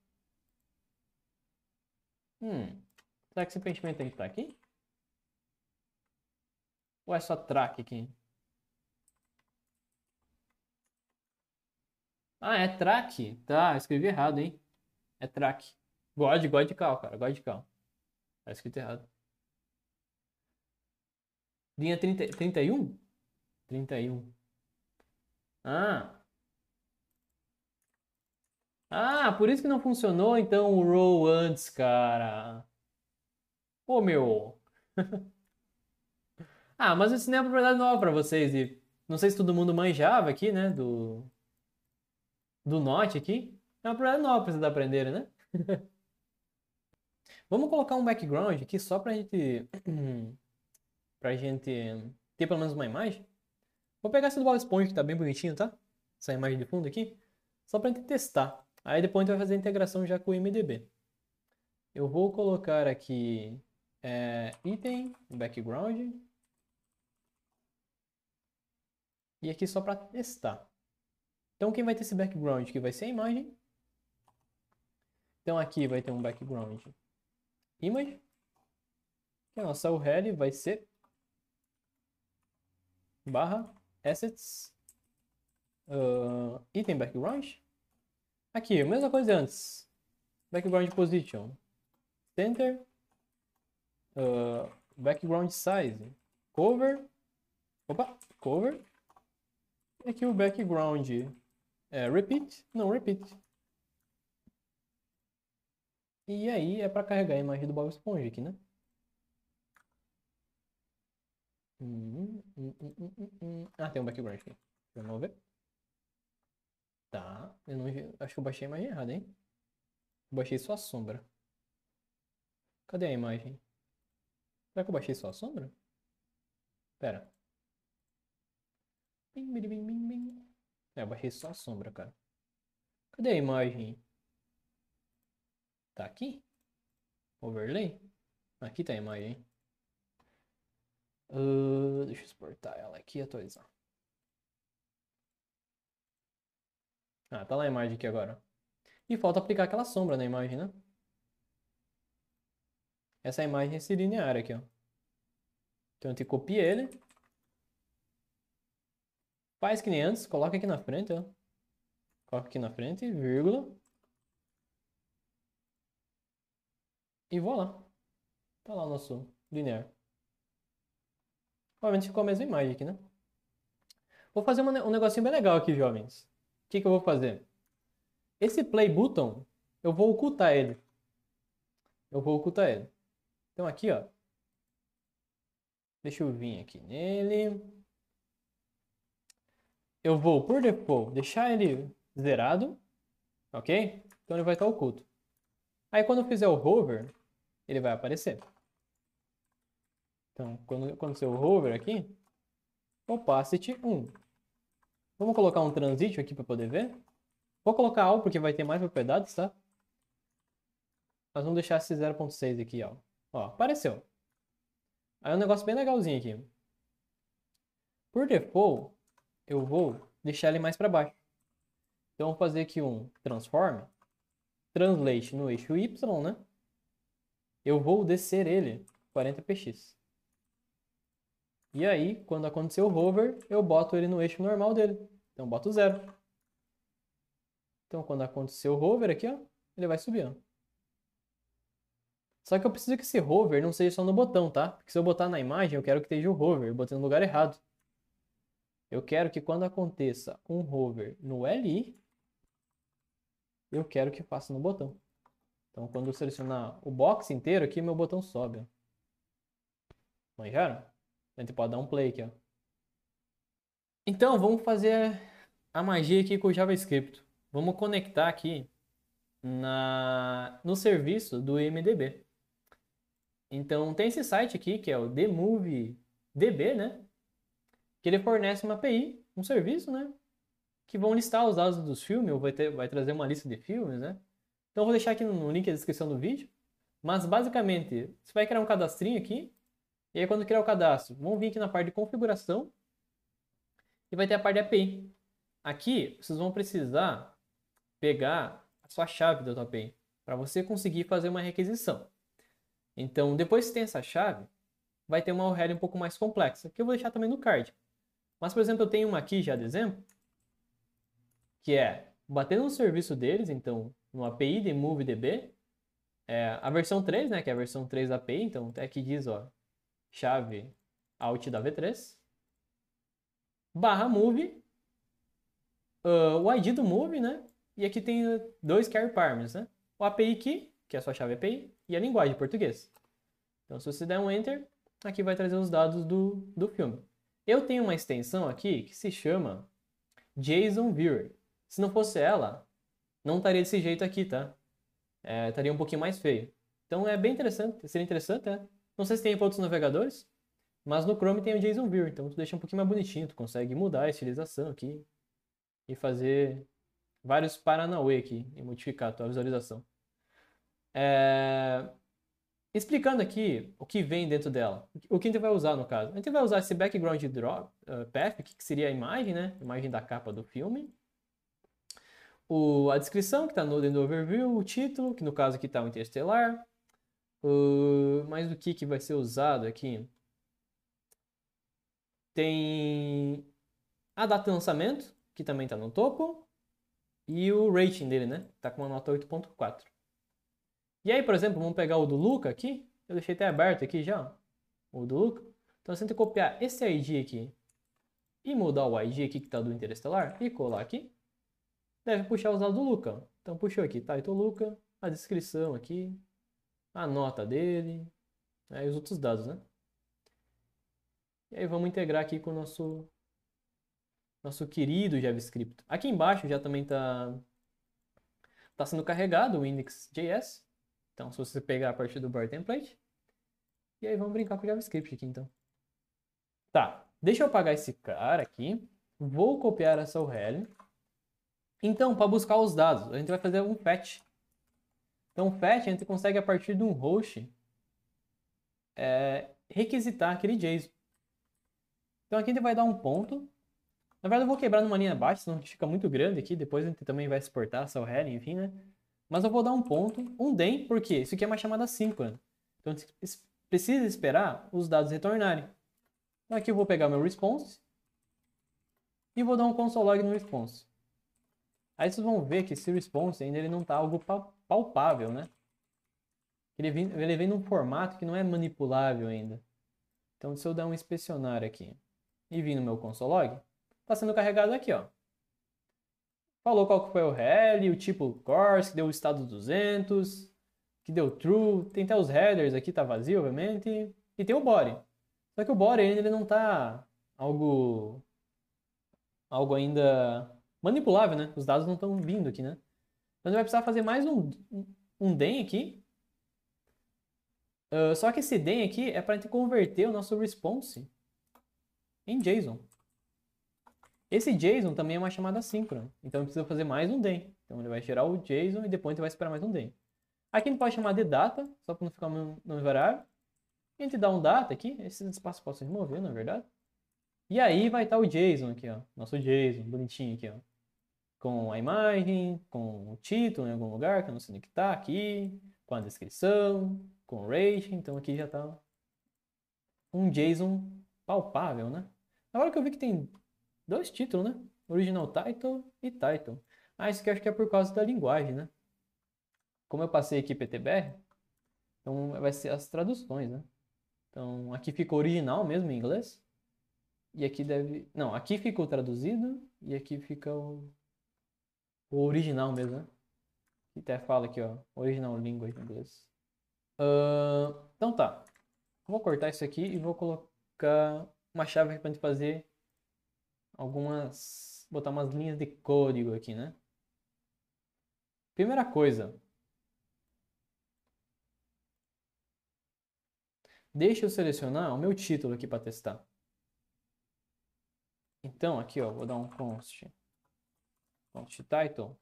Hum. Será que esse preenchimento tem que estar aqui? Ou é só track aqui? Ah, é track? Tá, eu escrevi errado, hein? É track. God, God cal, cara. God cal. Tá escrito errado. Linha trinta, trinta e um? trinta e um. Ah. Ah, por isso que não funcionou, então, o row antes, cara. Pô, meu... Ah, mas eu ensinei uma propriedade nova pra vocês e não sei se todo mundo manjava aqui, né, do do not aqui. É uma propriedade nova pra vocês aprenderem, né? Vamos colocar um background aqui só pra gente pra gente ter pelo menos uma imagem. Vou pegar essa do Bob Esponja que tá bem bonitinho, tá? Essa imagem de fundo aqui, só pra gente testar. Aí depois a gente vai fazer a integração já com o T M D B. Eu vou colocar aqui é, item, background. E aqui só para testar. Então quem vai ter esse background que vai ser a imagem. Então aqui vai ter um background image. E a nossa U R L vai ser barra assets uh, item background. Aqui, a mesma coisa antes. Background position center uh, background size cover, opa, cover, e aqui o background é repeat, não repeat. E aí é para carregar a imagem do Bob Esponja aqui, né? Hum, hum, hum, hum, hum. Ah, tem um background aqui. Vamos ver. Tá, eu não, acho que eu baixei a imagem errada, hein? Eu baixei só a sombra. Cadê a imagem? Será que eu baixei só a sombra? Pera. Bim, bim, bim, bim, bim. É, eu baixei só a sombra, cara. Cadê a imagem? Tá aqui? Overlay? Aqui tá a imagem, hein? Uh, deixa eu exportar ela aqui e atualizar. Ah, tá lá a imagem aqui agora. E falta aplicar aquela sombra na imagem, né? Essa imagem é esse linear aqui, ó. Então a gente copia ele. Faz que nem antes, coloca aqui na frente, ó. Coloca aqui na frente, vírgula. E voilà. Tá lá o nosso linear. Provavelmente ficou a mesma imagem aqui, né? Vou fazer uma, um negocinho bem legal aqui, jovens. O que que eu vou fazer? Esse play button, eu vou ocultar ele. Eu vou ocultar ele. Então aqui, ó. Deixa eu vir aqui nele. Eu vou, por default, deixar ele zerado. Ok? Então ele vai estar oculto. Aí quando eu fizer o hover, ele vai aparecer. Então, quando acontecer o hover aqui, opacity um. Vamos colocar um transition aqui para poder ver. Vou colocar all porque vai ter mais propriedades, tá? Nós vamos deixar esse zero ponto seis aqui, ó. Ó, apareceu. Aí é um negócio bem legalzinho aqui. Por default, eu vou deixar ele mais para baixo. Então, eu vou fazer aqui um transform. Translate no eixo Y, né? Eu vou descer ele quarenta pê xis. E aí, quando acontecer o hover, eu boto ele no eixo normal dele. Então, eu boto zero. Então, quando acontecer o hover aqui, ó, ele vai subindo. Só que eu preciso que esse hover não seja só no botão, tá? Porque se eu botar na imagem, eu quero que esteja o hover. Eu botei no lugar errado. Eu quero que quando aconteça um hover no L I, eu quero que faça no botão. Então, quando eu selecionar o box inteiro aqui, meu botão sobe. Manjaram? A gente pode dar um play aqui, ó. Então, vamos fazer a magia aqui com o JavaScript. Vamos conectar aqui na, no serviço do M D B. Então, tem esse site aqui, que é o D M V D B, né? Que ele fornece uma A P I, um serviço, né? Que vão listar os dados dos filmes, ou vai, ter, vai trazer uma lista de filmes, né? Então, eu vou deixar aqui no link da descrição do vídeo. Mas, basicamente, você vai criar um cadastrinho aqui. E aí, quando criar o cadastro, vão vir aqui na parte de configuração e vai ter a parte de A P I. Aqui, vocês vão precisar pegar a sua chave da sua A P I para você conseguir fazer uma requisição. Então, depois que tem essa chave, vai ter uma U R L um pouco mais complexa, que eu vou deixar também no card. Mas, por exemplo, eu tenho uma aqui já de exemplo, que é bater no serviço deles, então, no A P I de MoveDB, é, a versão três, né, que é a versão três da A P I, então, até aqui diz, ó, chave alt da V três, barra move, uh, o I D do move, né? E aqui tem dois care params, né? O A P I key, que é a sua chave A P I, e a linguagem português. Então, se você der um enter, aqui vai trazer os dados do, do filme. Eu tenho uma extensão aqui que se chama JSON Viewer. Se não fosse ela, não estaria desse jeito aqui, tá? É, estaria um pouquinho mais feio. Então, é bem interessante, seria interessante, né? Não sei se tem para outros navegadores, mas no Chrome tem o JSON Viewer, então tu deixa um pouquinho mais bonitinho, tu consegue mudar a estilização aqui e fazer vários paranauê aqui e modificar a tua visualização. É... Explicando aqui o que vem dentro dela, o que a gente vai usar no caso. A gente vai usar esse background drop, uh, path, que seria a imagem, né? A imagem da capa do filme. O... A descrição, que está no dentro do overview, o título, que no caso aqui está o Interstellar. Uh, mas o que, que vai ser usado aqui? Tem a data de lançamento, que também está no topo, e o rating dele, né? Está com uma nota oito ponto quatro. E aí, por exemplo, vamos pegar o do Luca aqui. Eu deixei até aberto aqui já, ó, o do Luca. Então você tem que copiar esse I D aqui e mudar o I D aqui que está do Interestelar e colar aqui. Deve puxar os dados do Luca. Então puxou aqui, tá? Então Luca, a descrição aqui, a nota dele, né? E os outros dados, né? E aí vamos integrar aqui com o nosso, nosso querido JavaScript. Aqui embaixo já também está tá sendo carregado o index ponto j s. Então se você pegar a partir do bar template. E aí vamos brincar com o JavaScript aqui então. Tá, deixa eu apagar esse cara aqui. Vou copiar essa U R L. Então, para buscar os dados, a gente vai fazer um fetch. Então, fetch a gente consegue, a partir de um host, é, requisitar aquele JSON. Então, aqui a gente vai dar um ponto. Na verdade, eu vou quebrar numa linha abaixo, senão fica muito grande aqui. Depois a gente também vai exportar essa U R L, enfim, né? Mas eu vou dar um ponto, um den, porque isso aqui é uma chamada síncrona. Então, a gente precisa esperar os dados retornarem. Então aqui eu vou pegar meu response e vou dar um console.log no response. Aí vocês vão ver que esse response ainda ele não está algo palpável, né? Ele vem, ele vem num formato que não é manipulável ainda. Então se eu dar um inspecionar aqui e vir no meu console.log, está sendo carregado aqui, ó. Falou qual que foi o U R L, o tipo C O R S, que deu o estado duzentos, que deu true, tem até os headers aqui, tá vazio, obviamente, e tem o body. Só que o body ainda ele não está algo, algo ainda manipulável, né? Os dados não estão vindo aqui, né? Então a gente vai precisar fazer mais um, um den aqui. Uh, só que esse den aqui é para a gente converter o nosso response em JSON. Esse JSON também é uma chamada síncrona. Então a gente precisa fazer mais um den. Então ele vai gerar o JSON e depois a gente vai esperar mais um den. Aqui a gente pode chamar de data, só para não ficar nome variável. A gente dá um data aqui, esses espaços posso remover, na verdade. E aí vai estar o JSON aqui, ó. Nosso JSON, bonitinho aqui, ó. Com a imagem, com o título em algum lugar, que eu não sei onde que tá aqui. Com a descrição, com o rating. Então aqui já tá um JSON palpável, né? Agora que eu vi que tem dois títulos, né? Original Title e Title. Ah, isso aqui acho que é por causa da linguagem, né? Como eu passei aqui P T B R, então vai ser as traduções, né? Então, aqui ficou original mesmo em inglês. E aqui deve... Não, aqui ficou traduzido. E aqui fica o, o original mesmo, né? Que até fala aqui, ó. Original language em inglês. Uh, então tá. Vou cortar isso aqui e vou colocar uma chave aqui pra gente fazer algumas... Botar umas linhas de código aqui, né? Primeira coisa... Deixa eu selecionar o meu título aqui para testar. Então, aqui, ó, vou dar um const, const title.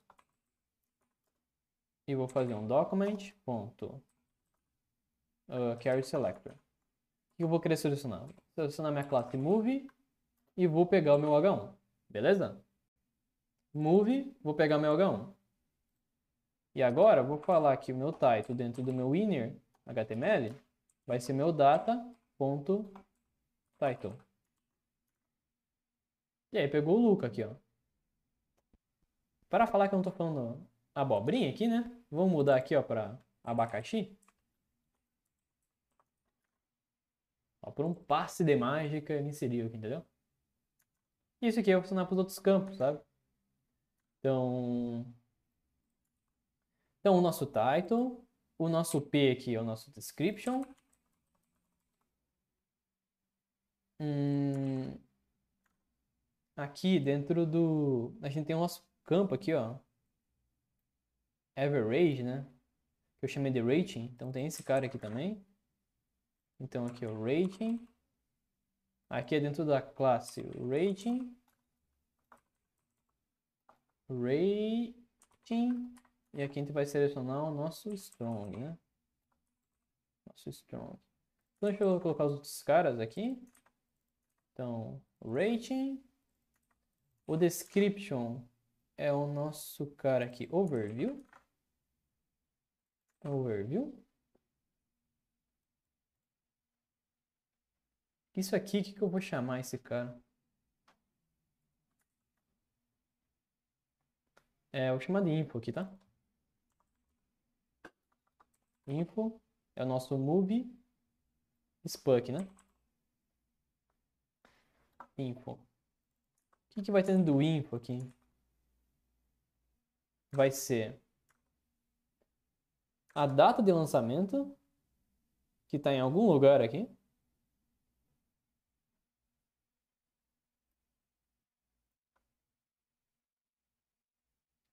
E vou fazer um document. Ponto, uh, carry selector. E eu vou querer selecionar. Vou selecionar minha classe Movie e vou pegar o meu H um. Beleza? Movie, vou pegar o meu H um. E agora, vou falar aqui o meu title dentro do meu inner H T M L. Vai ser meu data.title. E aí pegou o Luca aqui, ó. Para falar que eu não tô falando abobrinha aqui, né? Vou mudar aqui, ó, para abacaxi. Ó, por um passe de mágica eu inseriu aqui, entendeu? Isso aqui vai funcionar para os outros campos, sabe? Então... Então o nosso title, o nosso P aqui é o nosso description. Hum, aqui dentro do... A gente tem o nosso campo aqui, ó. Average, né? Que eu chamei de rating. Então tem esse cara aqui também. Então aqui é o rating. Aqui é dentro da classe rating. Rating. E aqui a gente vai selecionar o nosso strong, né? Nosso strong. Então deixa eu colocar os outros caras aqui. Então, o rating. O description é o nosso cara aqui, overview. Overview. Isso aqui, o que, que eu vou chamar esse cara? É, eu vou chamar de info aqui, tá? Info é o nosso movie spec, né? info. O que, que vai ter dentro do info aqui? Vai ser a data de lançamento, que está em algum lugar aqui.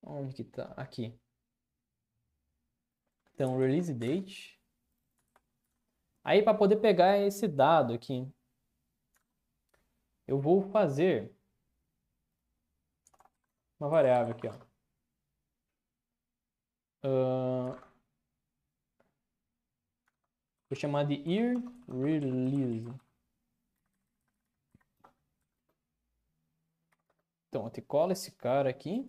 Onde que tá? Aqui. Então, release date. Aí, para poder pegar esse dado aqui, eu vou fazer uma variável aqui, ó. Uh, vou chamar de ir release. Então, eu te colo esse cara aqui.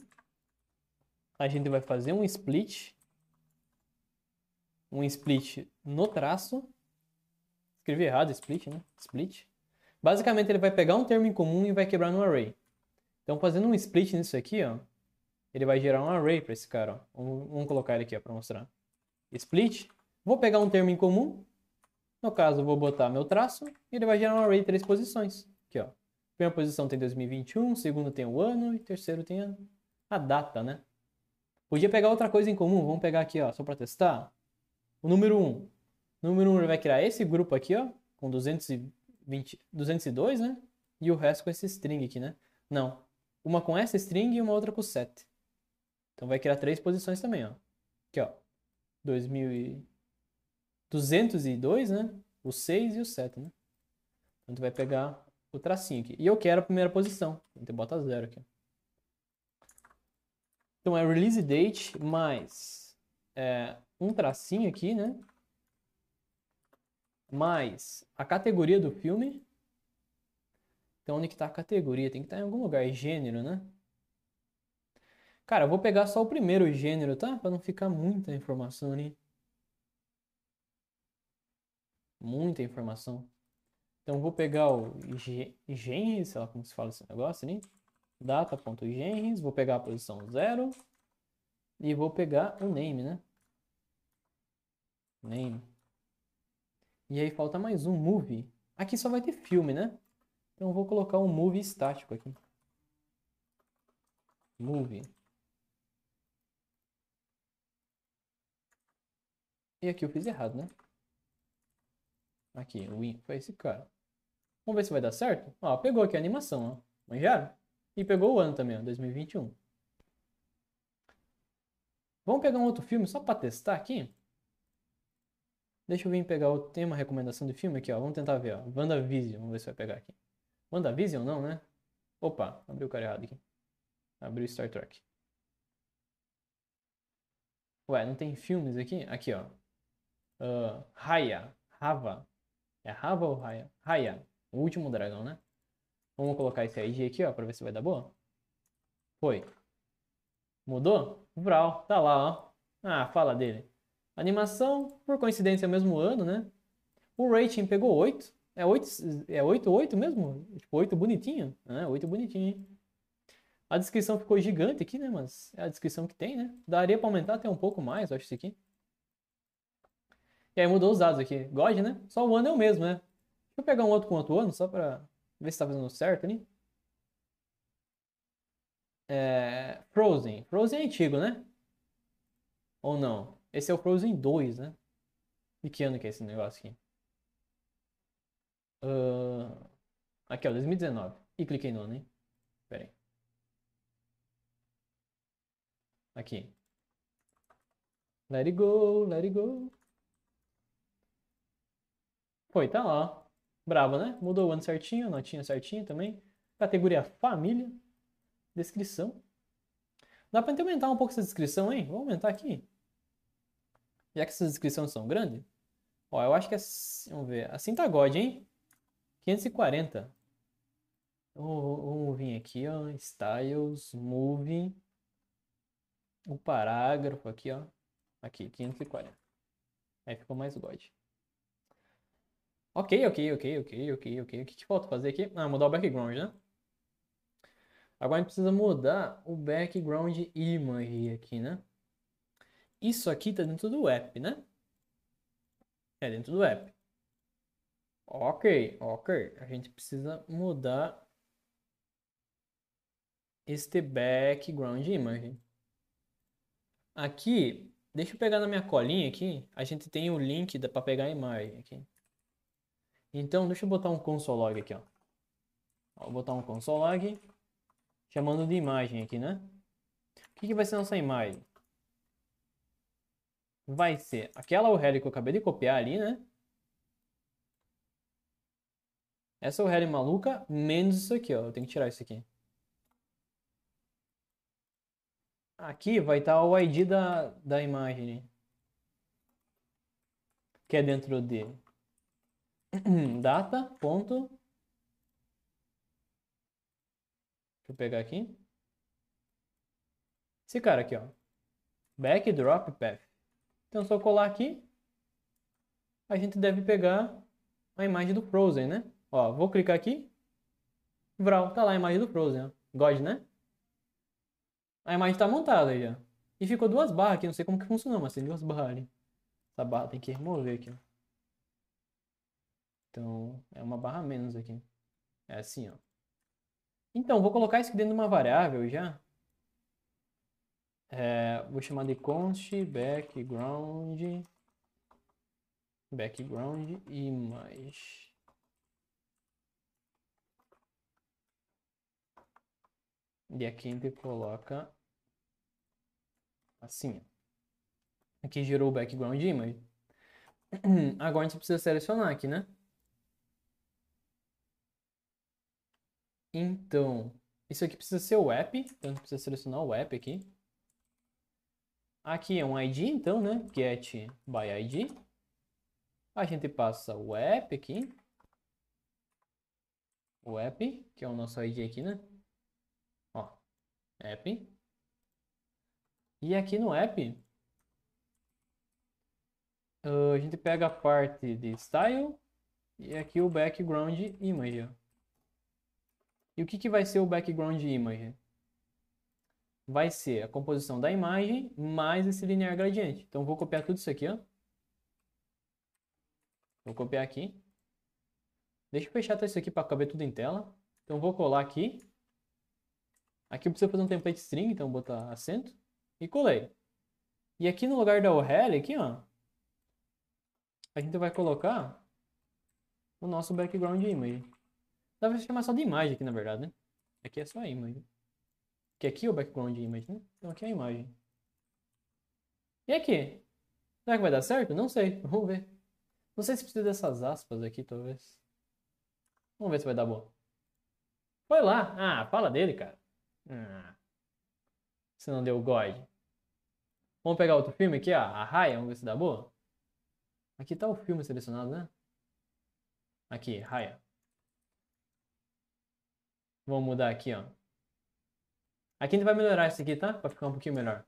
A gente vai fazer um split. Um split no traço. Escrevi errado, split, né? Split. Basicamente, ele vai pegar um termo em comum e vai quebrar no array. Então, fazendo um split nisso aqui, ó, ele vai gerar um array para esse cara. Ó. Vamos, vamos colocar ele aqui para mostrar. Split. Vou pegar um termo em comum. No caso, eu vou botar meu traço. E ele vai gerar um array de três posições. Aqui, ó. Primeira posição tem dois mil e vinte e um, segundo tem o ano e terceiro tem a, a data, né? Podia pegar outra coisa em comum. Vamos pegar aqui, ó, só para testar. O número um. O número um vai criar esse grupo aqui, ó, com duzentos e vinte, duzentos e dois, né? E o resto com esse string aqui, né? Não. Uma com essa string e uma outra com sete. Então vai criar três posições também, ó. Aqui, ó. dois mil e duzentos e dois, né? O seis e o sete, né? Então tu vai pegar o tracinho aqui. E eu quero a primeira posição. Então bota zero aqui, ó. Então, é release date mais é, um tracinho aqui, né? Mais a categoria do filme. Então, onde que tá a categoria? Tem que estar em algum lugar. Gênero, né? Cara, eu vou pegar só o primeiro gênero, tá? Pra não ficar muita informação ali. Muita informação. Então, eu vou pegar o gênero, sei lá como se fala esse negócio ali. Data.genres, vou pegar a posição zero e vou pegar o name, né? Name. E aí falta mais um movie. Aqui só vai ter filme, né? Então eu vou colocar um movie estático aqui. Movie. E aqui eu fiz errado, né? Aqui, o i foi esse cara. Vamos ver se vai dar certo? Ó, pegou aqui a animação, ó. Manjaram? E pegou o ano também, ó, dois mil e vinte e um. Vamos pegar um outro filme só para testar aqui. Deixa eu vir pegar o tema recomendação do filme aqui, ó. Vamos tentar ver, ó. WandaVision, vamos ver se vai pegar aqui. WandaVision não, né? Opa, abriu o cara errado aqui. Abriu Star Trek. Ué, não tem filmes aqui? Aqui, ó. Uh, Raya, Rava. É Rava ou Raya? Raya, o último dragão, né? Vamos colocar esse I D aqui, ó, pra ver se vai dar boa. Foi. Mudou? Vral, tá lá, ó. Ah, fala dele. Animação, por coincidência, é o mesmo ano, né? O rating pegou oito. É oito, é oito, oito mesmo? Tipo, oito bonitinho? É, oito bonitinho, hein? A descrição ficou gigante aqui, né? Mas é a descrição que tem, né? Daria pra aumentar até um pouco mais, eu acho, isso aqui. E aí mudou os dados aqui. God, né? Só o ano é o mesmo, né? Deixa eu pegar um outro com outro ano, só pra... ver se tá fazendo certo ali. É... Frozen. Frozen é antigo, né? Ou não? Esse é o Frozen dois, né? E que ano que é esse negócio aqui? Uh... Aqui, ó. dois mil e dezenove. E cliquei no ano, hein? Pera aí. Aqui. Let it go, let it go. Foi, tá lá, ó. Bravo, né? Mudou o ano certinho, notinha certinha também. Categoria família. Descrição. Dá pra aumentar um pouco essa descrição, hein? Vou aumentar aqui. Já que essas descrições são grandes. Ó, eu acho que é... Vamos ver. Assim tá God, hein? quinhentos e quarenta. Vamos vir aqui, ó. Styles, Movie. O parágrafo aqui, ó. Aqui, quinhentos e quarenta. Aí ficou mais God. Ok, ok, ok, ok, ok, ok. O que, que falta fazer aqui? Ah, mudar o background, né? Agora a gente precisa mudar o background image aqui, né? Isso aqui tá dentro do app, né? É dentro do app. Ok, ok. A gente precisa mudar este background image. Aqui, deixa eu pegar na minha colinha aqui, a gente tem o link para pegar a imagem aqui. Então, deixa eu botar um console log aqui, ó. Vou botar um console log, chamando de imagem aqui, né? O que, que vai ser nossa imagem? Vai ser aquela U R L que eu acabei de copiar ali, né? Essa U R L maluca, menos isso aqui, ó. Eu tenho que tirar isso aqui. Aqui vai estar o I D da, da imagem, que é dentro de data. Ponto. Deixa eu pegar aqui. Esse cara aqui, ó. Backdrop path. Então, só colar aqui. A gente deve pegar a imagem do Frozen, né? Ó, vou clicar aqui. Vral, tá lá a imagem do Frozen, ó. God, né? A imagem tá montada já. E ficou duas barras aqui. Não sei como que funcionou, mas tem duas barras ali. Essa barra tem que remover aqui, ó. Então, é uma barra menos aqui. É assim, ó. Então, vou colocar isso aqui dentro de uma variável já. É, vou chamar de const background. Background image. E aqui a gente coloca assim. Aqui gerou o background image. Agora a gente precisa selecionar aqui, né? Então, isso aqui precisa ser o app. Então a gente precisa selecionar o app aqui. Aqui é um I D, então, né? Get by I D. A gente passa o app aqui. O app, que é o nosso I D aqui, né? App. E aqui no app a gente pega a parte de style e aqui o background image. E o que, que vai ser o background image? Vai ser a composição da imagem mais esse linear gradiente. Então vou copiar tudo isso aqui, ó. Vou copiar aqui. Deixa eu fechar até isso aqui para caber tudo em tela. Então vou colar aqui. Aqui eu preciso fazer um template string, então vou botar acento e colei. E aqui no lugar da U R L, aqui, ó, a gente vai colocar o nosso background image. Dá pra chamar só de imagem aqui, na verdade, né? Aqui é só a imagem. Porque aqui é o background image, né? Então aqui é a imagem. E aqui? Será que vai dar certo? Não sei, vamos ver. Não sei se precisa dessas aspas aqui, talvez. Vamos ver se vai dar bom. Foi lá. Ah, fala dele, cara. Ah, você não deu God. Vamos pegar outro filme aqui, ó. A Raya, vamos ver se dá boa. Aqui tá o filme selecionado, né? Aqui, Raya. Vamos mudar aqui, ó. Aqui a gente vai melhorar esse aqui, tá? Pra ficar um pouquinho melhor.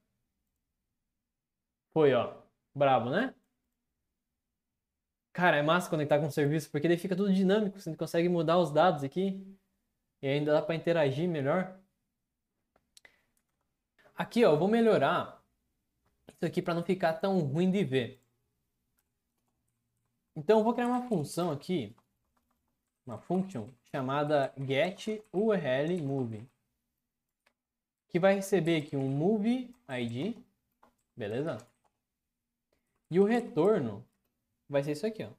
Foi, ó. Brabo, né? Cara, é massa conectar com o serviço, porque daí fica tudo dinâmico. Você consegue mudar os dados aqui. E ainda dá pra interagir melhor. Aqui, ó, eu vou melhorar isso aqui para não ficar tão ruim de ver. Então, eu vou criar uma função aqui, uma function chamada getURLMove, que vai receber aqui um moveID, beleza? E o retorno vai ser isso aqui, ó.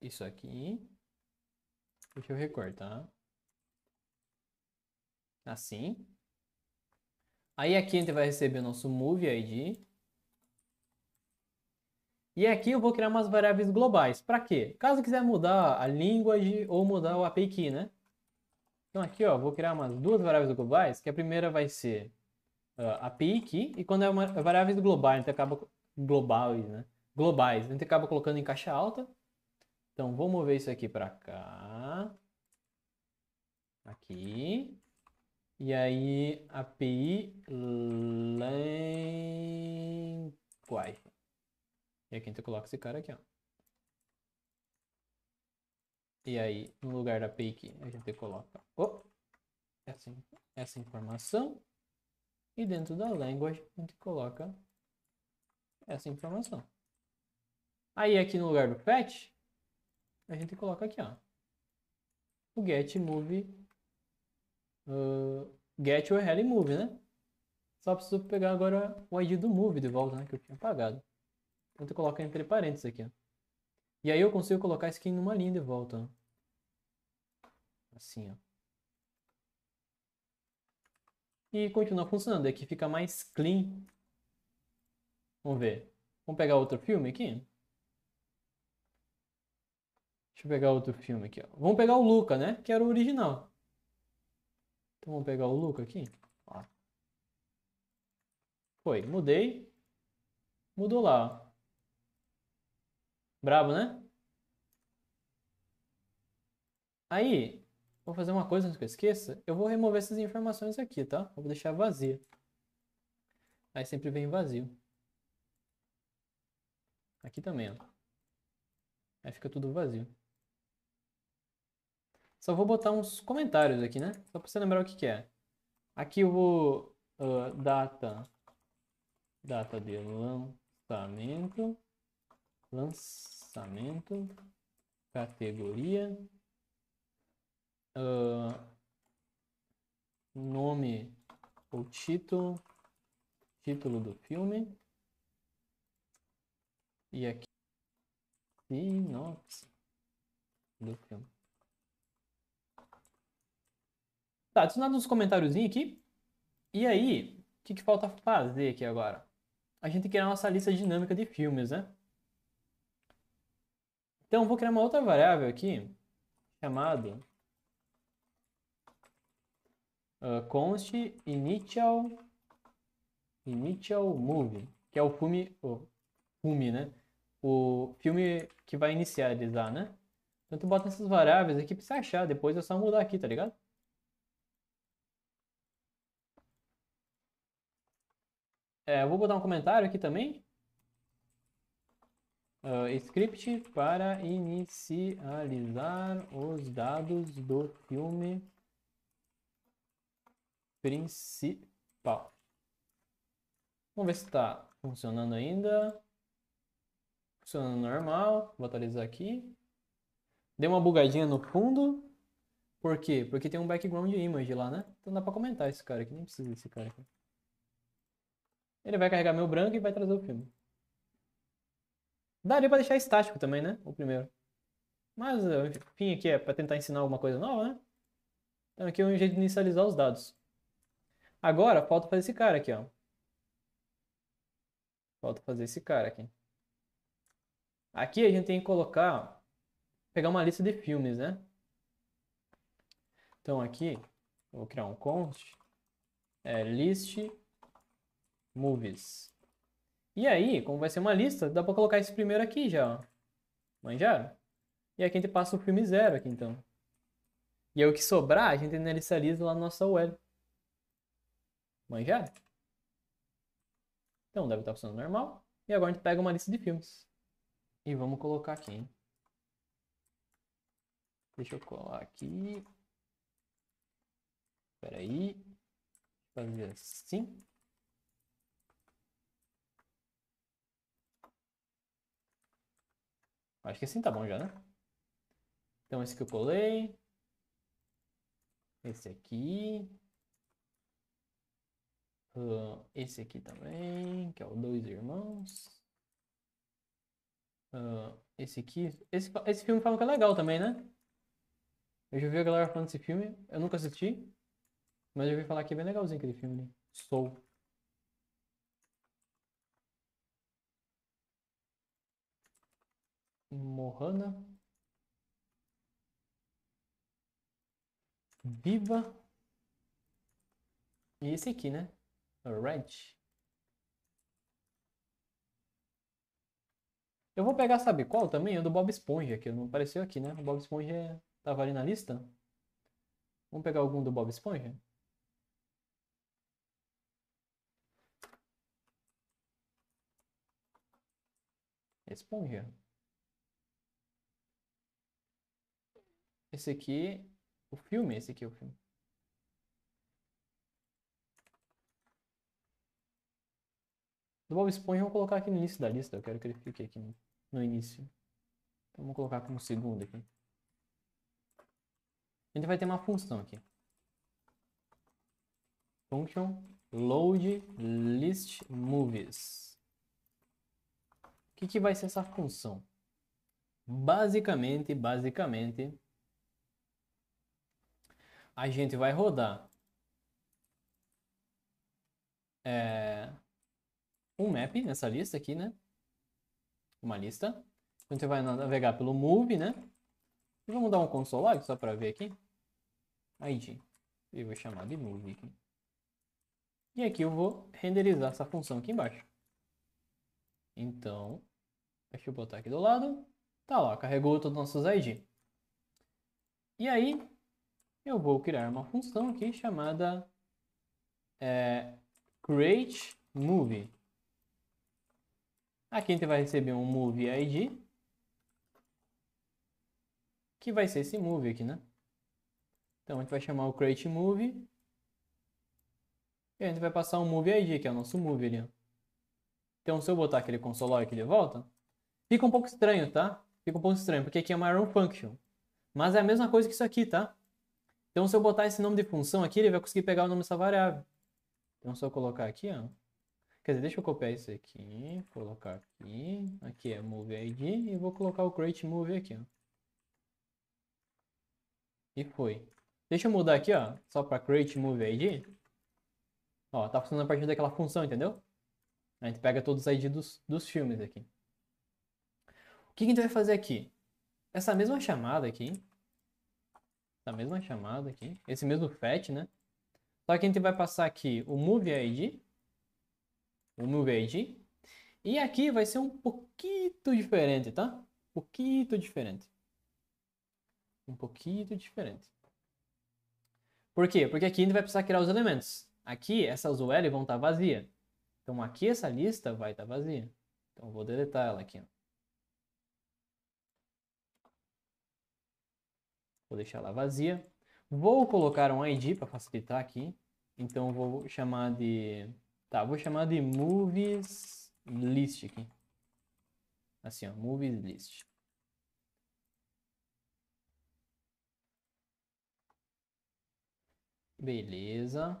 Isso aqui. Deixa eu recortar. Assim. Aí aqui a gente vai receber o nosso moveID. E aqui eu vou criar umas variáveis globais. Para quê? Caso quiser mudar a linguagem ou mudar o A P I key, né? Então aqui, ó, vou criar umas duas variáveis globais, que a primeira vai ser uh, A P I key, e quando é uma variáveis globais, a gente acaba globais, né? Globais, a gente acaba colocando em caixa alta. Então vou mover isso aqui para cá. Aqui. E aí, A P I language. E aqui a gente coloca esse cara aqui, ó. E aí, no lugar da A P I aqui, a gente coloca oh, essa, essa informação. E dentro da language, a gente coloca essa informação. Aí, aqui no lugar do fetch, a gente coloca aqui, ó. O getMove uh, get U R L e move, né? Só preciso pegar agora o I D do move de volta, né? Que eu tinha apagado. Então eu coloco entre parênteses aqui, ó. E aí eu consigo colocar isso aqui em uma linha de volta, ó. Assim, ó. E continua funcionando. Aqui fica mais clean. Vamos ver. Vamos pegar outro filme aqui. Deixa eu pegar outro filme aqui, ó. Vamos pegar o Luca, né? Que era o original. Então vamos pegar o Luca aqui. Ó. Foi. Mudei. Mudou lá, ó. Brabo, né? Aí... Vou fazer uma coisa antes que eu esqueça. Eu vou remover essas informações aqui, tá? Vou deixar vazia. Aí sempre vem vazio. Aqui também, ó. Aí fica tudo vazio. Só vou botar uns comentários aqui, né? Só pra você lembrar o que que é. Aqui eu vou... Uh, data... Data de lançamento... Lançamento... Categoria... Uh, nome ou título título do filme e aqui sinopse do filme. Tá, adicionado uns comentáriozinhos aqui. E aí, o que, que falta fazer aqui agora? A gente criar nossa lista dinâmica de filmes, né? Então eu vou criar uma outra variável aqui chamada Uh, const initial initial movie, que é o filme, o filme, né? O filme que vai inicializar, né? Então tu bota essas variáveis aqui pra você achar, depois é só mudar aqui, tá ligado? É, eu vou botar um comentário aqui também. Uh, script para inicializar os dados do filme principal. Vamos ver se está funcionando ainda. Funcionando normal. Vou atualizar aqui. Dei uma bugadinha no fundo. Por quê? Porque tem um background image lá, né? Então dá para comentar esse cara aqui. Nem precisa desse cara aqui. Ele vai carregar meu branco e vai trazer o filme. Daria para deixar estático também, né? O primeiro. Mas, enfim, aqui é para tentar ensinar alguma coisa nova, né? Então aqui é um jeito de inicializar os dados. Agora, falta fazer esse cara aqui, ó. Falta fazer esse cara aqui. Aqui a gente tem que colocar... Pegar uma lista de filmes, né? Então aqui, eu vou criar um const. É, list movies. E aí, como vai ser uma lista, dá pra colocar esse primeiro aqui já, ó. Manjaram? E aqui a gente passa o filme zero aqui, então. E aí o que sobrar, a gente inicializa lá na nossa U R L. Manjar? Então deve estar funcionando normal. E agora a gente pega uma lista de filmes. E vamos colocar aqui, hein? Deixa eu colar aqui. Espera aí. Fazer assim. Acho que assim tá bom já, né? Então esse que eu colei. Esse aqui. Uh, esse aqui também, que é o Dois Irmãos. Uh, esse aqui. Esse, esse filme falam que é legal também, né? Eu já vi a galera falando desse filme. Eu nunca assisti. Mas eu vi falar que é bem legalzinho aquele filme. Soul. Mohana. Viva. E esse aqui, né? Red. Eu vou pegar, sabe qual também? O do Bob Esponja, que não apareceu aqui, né? O Bob Esponja estava ali na lista. Vamos pegar algum do Bob Esponja? Esponja. Esse aqui, o filme, esse aqui é o filme. Do Bob Esponja eu vou colocar aqui no início da lista. Eu quero que ele fique aqui no, no início. Então vamos colocar como segundo aqui. A gente vai ter uma função aqui. function load list movies. O que, que vai ser essa função? Basicamente, basicamente, a gente vai rodar é, um map nessa lista aqui, né? Uma lista. A gente vai navegar pelo move, né? E vamos dar um console log só para ver aqui. I D. Eu vou chamar de move aqui. E aqui eu vou renderizar essa função aqui embaixo. Então, deixa eu botar aqui do lado. Tá lá, carregou todos os nossos I D. E aí, eu vou criar uma função aqui chamada é, createMove. Aqui a gente vai receber um moveID, que vai ser esse move aqui, né? Então a gente vai chamar o createMove e a gente vai passar um moveID, que é o nosso move ali. Então se eu botar aquele console aqui de volta, fica um pouco estranho, tá? Fica um pouco estranho, porque aqui é uma arrow function. Mas é a mesma coisa que isso aqui, tá? Então se eu botar esse nome de função aqui, ele vai conseguir pegar o nome dessa variável. Então se eu colocar aqui, ó. Quer dizer, deixa eu copiar isso aqui, colocar aqui, aqui é moveID e vou colocar o createMove aqui, ó. E foi. Deixa eu mudar aqui, ó, só para createMoveID. Ó, tá funcionando a partir daquela função, entendeu? A gente pega todos os I Ds dos, dos filmes aqui. O que a gente vai fazer aqui? Essa mesma chamada aqui, essa mesma chamada aqui, esse mesmo fetch, né? Só que a gente vai passar aqui o moveID, o moveID, e aqui vai ser um pouquinho diferente, tá? Um pouquinho diferente. Um pouquinho diferente. Por quê? Porque aqui a gente vai precisar criar os elementos. Aqui, essas U L vão estar vazias. Então, aqui essa lista vai estar vazia. Então, eu vou deletar ela aqui. Vou deixar ela vazia. Vou colocar um I D para facilitar aqui. Então, vou chamar de... Tá, vou chamar de movies list aqui. Assim, ó, movies list. Beleza.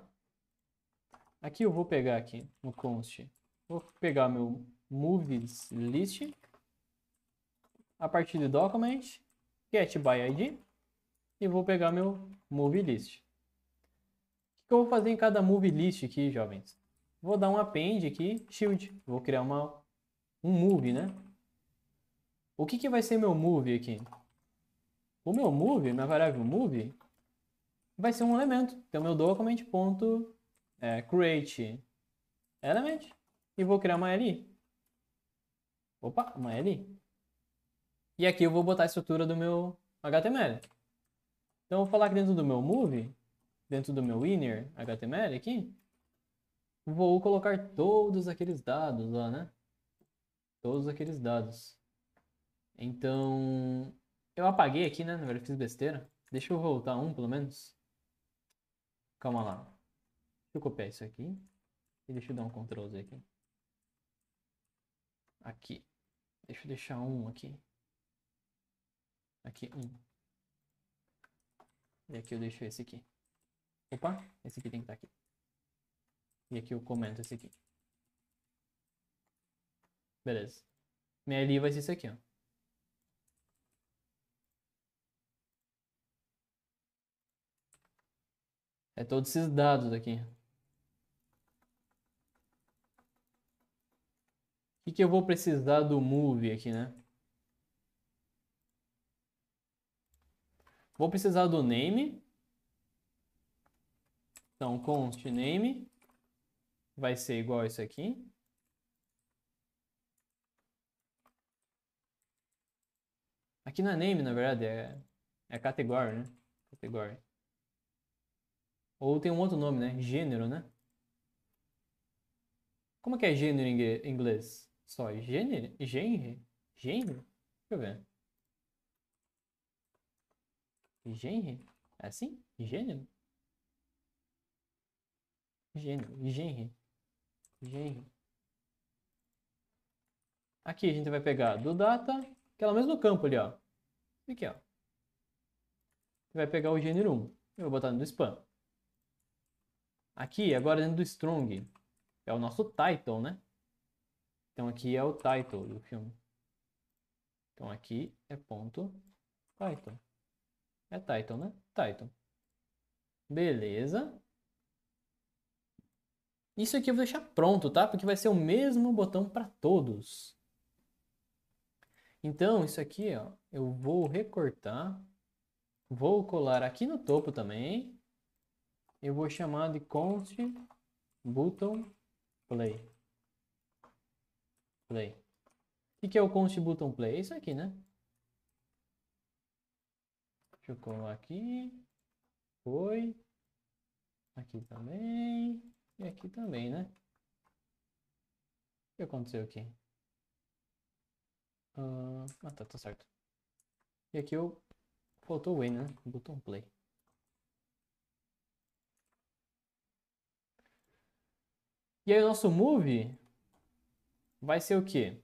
Aqui eu vou pegar aqui no const. Vou pegar meu movies list. A partir do document, get by I D. E vou pegar meu movie list. O que eu vou fazer em cada movie list aqui, jovens? Vou dar um append aqui, shield. Vou criar uma, um move, né? O que, que vai ser meu move aqui? O meu move, minha variável move, vai ser um elemento. Então, meu document.createElement e vou criar uma L I. Opa, uma L I. E aqui eu vou botar a estrutura do meu H T M L. Então, eu vou falar que dentro do meu move, dentro do meu inner H T M L aqui, vou colocar todos aqueles dados lá, né? Todos aqueles dados. Então, eu apaguei aqui, né? Na verdade, fiz besteira. Deixa eu voltar um, pelo menos. Calma lá. Deixa eu copiar isso aqui. E deixa eu dar um Ctrl Z aqui. Aqui. Deixa eu deixar um aqui. Aqui, um. E aqui eu deixo esse aqui. Opa, esse aqui tem que estar aqui. E aqui eu comento esse aqui. Beleza. Minha L I vai ser isso aqui, ó. É todos esses dados aqui. O que, que eu vou precisar do move aqui, né? Vou precisar do name. Então, const name. Vai ser igual a isso aqui. Aqui não é name, na verdade, é, é category, né? Category. Ou tem um outro nome, né? Gênero, né? Como que é gênero em inglês? Só gênero? Gênero? Gênero? Deixa eu ver. Gênero? É assim? Gênero? Gênero. Gênero. Gênero. Aqui a gente vai pegar do data, que é o mesmo campo ali, ó. Aqui, ó. Vai pegar o gênero um. Eu vou botar no spam. Aqui, agora dentro do Strong, é o nosso title, né? Então aqui é o title do filme. Então aqui é ponto title. É title, né? Title. Beleza. Isso aqui eu vou deixar pronto, tá? Porque vai ser o mesmo botão para todos. Então, isso aqui, ó, eu vou recortar. Vou colar aqui no topo também. Eu vou chamar de const button play. Play. O que é o const button play? É isso aqui, né? Deixa eu colar aqui. Foi. Aqui também. E aqui também, né? O que aconteceu aqui? Ah, tá, tá certo. E aqui eu... Faltou o E, né? Botão play. E aí o nosso move vai ser o quê?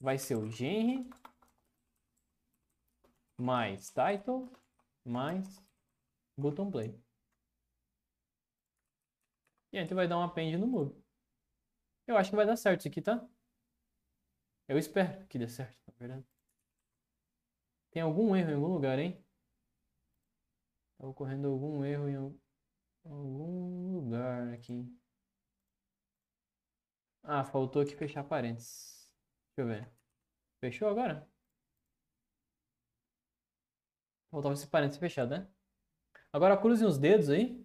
Vai ser o genre mais title mais botão play. E aí a gente vai dar um append no move. Eu acho que vai dar certo isso aqui, tá? Eu espero que dê certo, na verdade. Tem algum erro em algum lugar, hein? Tá ocorrendo algum erro em algum lugar aqui. Ah, faltou aqui fechar parênteses. Deixa eu ver. Fechou agora? Faltava esse parênteses fechado, né? Agora cruzem os dedos aí.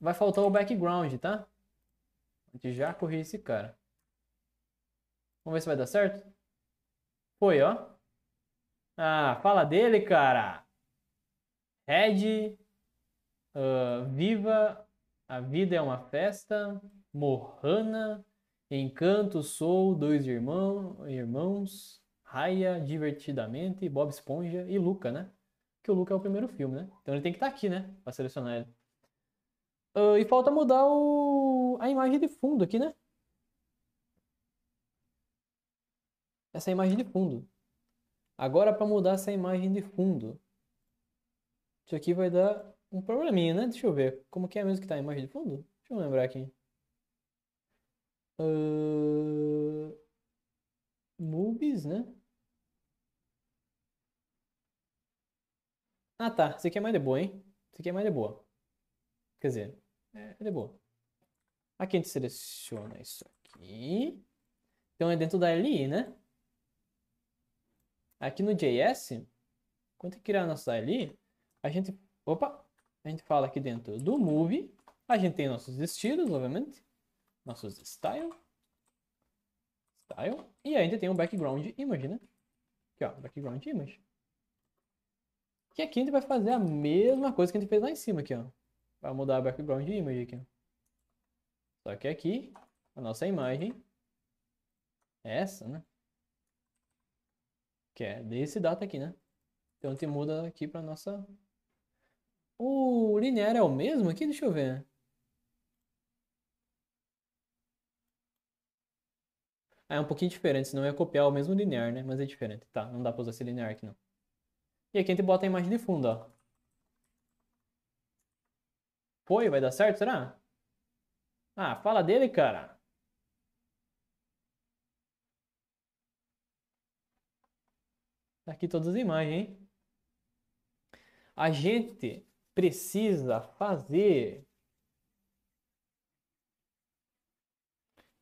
Vai faltar o background, tá? A gente já corrige esse cara. Vamos ver se vai dar certo? Foi, ó. Ah, fala dele, cara. Red, uh, Viva, A Vida é uma Festa, Mohana, Encanto, Soul, Dois Irmão, Irmãos, Raya, Divertidamente, Bob Esponja e Luca, né? Porque o Luca é o primeiro filme, né? Então ele tem que estar tá aqui, né? Pra selecionar ele. Uh, e falta mudar o... a imagem de fundo aqui, né? Essa é a imagem de fundo. Agora, para mudar essa imagem de fundo, isso aqui vai dar um probleminha, né? Deixa eu ver. Como que é mesmo que tá a imagem de fundo? Deixa eu lembrar aqui. Uh... Movies, né? Ah, tá. Isso aqui é mais de boa, hein? Isso aqui é mais de boa. Quer dizer, é de boa. Aqui a gente seleciona isso aqui. Então, é dentro da L I, né? Aqui no J S, quando criar a nossa L I, a gente, opa, a gente fala aqui dentro do Move, a gente tem nossos estilos, obviamente, nossos Style, Style, e ainda tem um Background Image, né? Aqui, ó, Background Image. E aqui a gente vai fazer a mesma coisa que a gente fez lá em cima, aqui, ó. Vai mudar a Background Image aqui, ó. Só que aqui, a nossa imagem é essa, né? Que é desse data aqui, né? Então a gente muda aqui para nossa... O linear é o mesmo aqui? Deixa eu ver. Ah, é um pouquinho diferente, senão ia copiar o mesmo linear, né? Mas é diferente. Tá, não dá para usar esse linear aqui, não. E aqui a gente bota a imagem de fundo, ó. Foi? Vai dar certo, será? Ah, fala dele, cara! Aqui todas as imagens, hein? A gente precisa fazer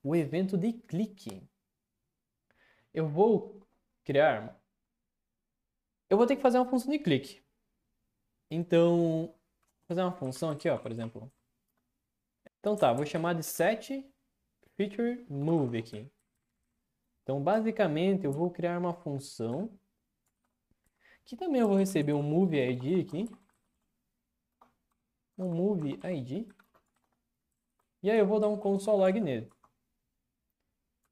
o evento de clique. Eu vou criar... Eu vou ter que fazer uma função de clique. Então, vou fazer uma função aqui, ó, por exemplo. Então tá, vou chamar de set feature move aqui. Então, basicamente, eu vou criar uma função... Aqui também eu vou receber um move I D aqui. Um move I D. E aí eu vou dar um console log nele.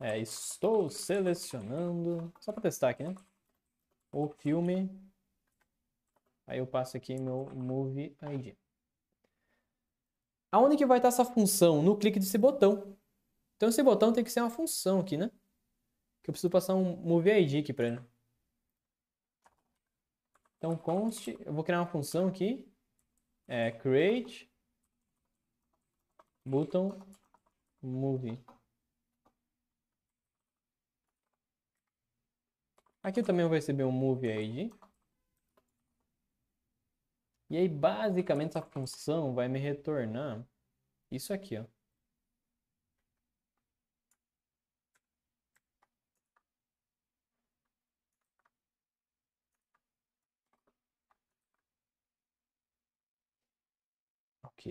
É, estou selecionando... Só para testar aqui, né? O filme. Aí eu passo aqui meu move I D. Aonde que vai estar essa função? No clique desse botão. Então esse botão tem que ser uma função aqui, né? Que eu preciso passar um move I D aqui para ele. Então, const, eu vou criar uma função aqui, é, create Button Movie. Aqui também eu vou receber um Movie I D. E aí basicamente essa função vai me retornar isso aqui, ó. Ok.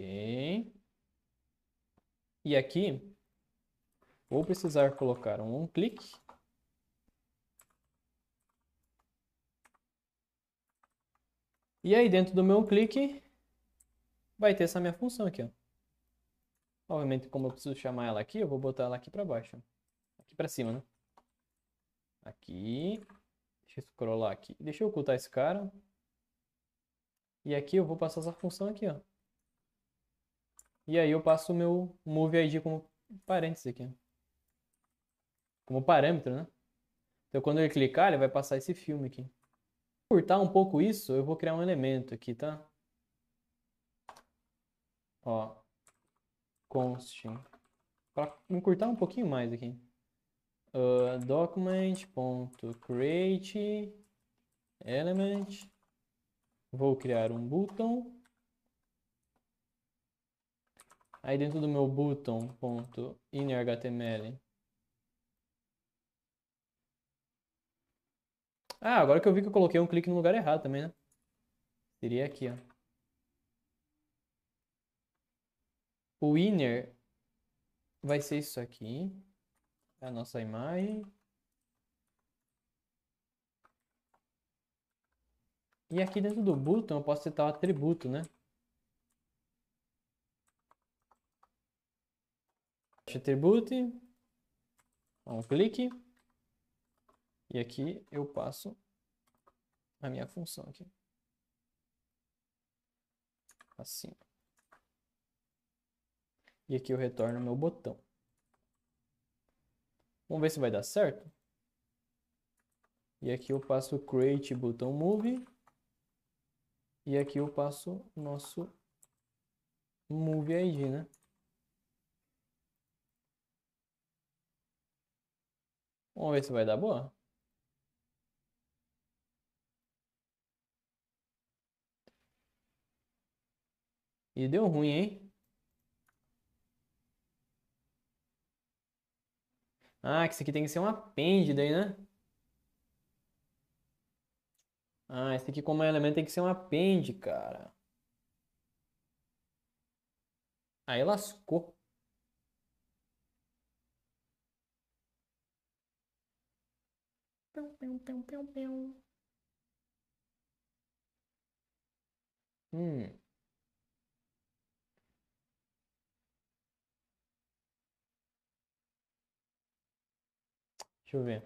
E aqui vou precisar colocar um on-click. E aí dentro do meu clique vai ter essa minha função aqui, ó. Obviamente, como eu preciso chamar ela aqui, eu vou botar ela aqui para baixo. Aqui para cima, né? Aqui. Deixa eu scrollar aqui. Deixa eu ocultar esse cara. E aqui eu vou passar essa função aqui, ó. E aí eu passo o meu move I D como parênteses aqui. Como parâmetro, né? Então quando ele clicar, ele vai passar esse filme aqui. Para encurtar um pouco isso, eu vou criar um elemento aqui, tá? Ó, const. Para encurtar um pouquinho mais aqui. Uh, document.create element. Vou criar um button. Aí dentro do meu button.innerHTML. Ah, agora que eu vi que eu coloquei um clique no lugar errado também, né? Seria aqui, ó. O inner vai ser isso aqui. É a nossa imagem. E aqui dentro do button eu posso setar o atributo, né? Attribute, um clique, e aqui eu passo a minha função aqui, assim, e aqui eu retorno meu botão. Vamos ver se vai dar certo. E aqui eu passo create button move, e aqui eu passo nosso move I D, né? Vamos ver se vai dar boa. E deu ruim, hein? Ah, que isso aqui tem que ser um append daí, né? Ah, esse aqui como é elemento tem que ser um append, cara. Aí lascou. Hum. Deixa eu ver.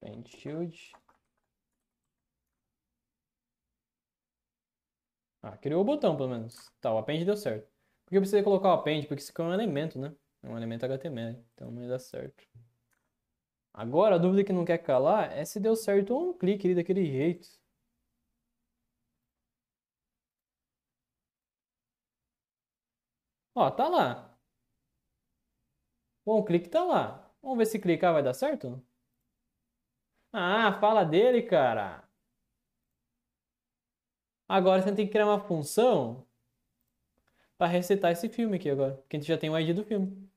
Paint Shield. Ah, criou o botão pelo menos. Tá, o append deu certo. Porque eu precisei colocar o append, porque isso aqui é um elemento, né? É um elemento H T M L, então não ia dar certo. Agora, a dúvida que não quer calar é se deu certo ou um clique daquele jeito. Ó, tá lá. Bom, o clique tá lá. Vamos ver se clicar vai dar certo? Ah, fala dele, cara! Agora você tem que criar uma função para resetar esse filme aqui agora, porque a gente já tem o I D do filme.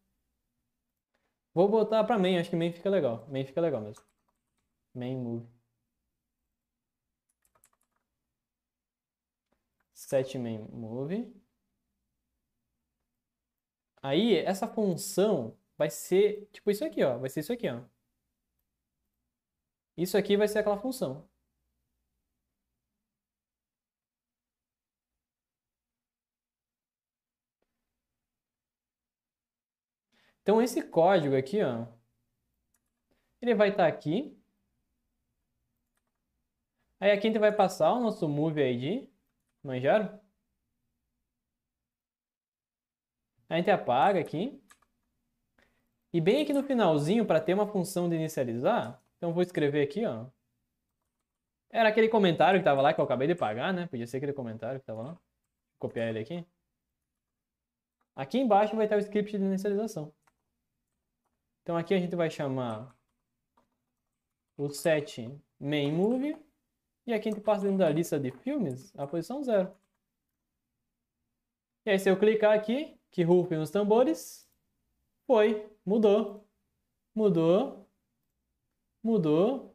Vou botar para main, acho que main fica legal. Main fica legal mesmo. Main move. Set main move. Aí, essa função vai ser tipo isso aqui, ó. Vai ser isso aqui, ó. Isso aqui vai ser aquela função. Então, esse código aqui, ó, ele vai estar tá aqui. Aí aqui a gente vai passar o nosso move I D. Manjaram? Aí a gente apaga aqui. E bem aqui no finalzinho, para ter uma função de inicializar, então eu vou escrever aqui, ó, Era aquele comentário que tava lá, que eu acabei de pagar, né? Podia ser aquele comentário que tava lá. Vou copiar ele aqui. Aqui embaixo vai estar o script de inicialização. Então aqui a gente vai chamar o set main movie. E aqui a gente passa dentro da lista de filmes a posição zero. E aí se eu clicar aqui, que rufem os tambores. Foi, mudou. Mudou. Mudou.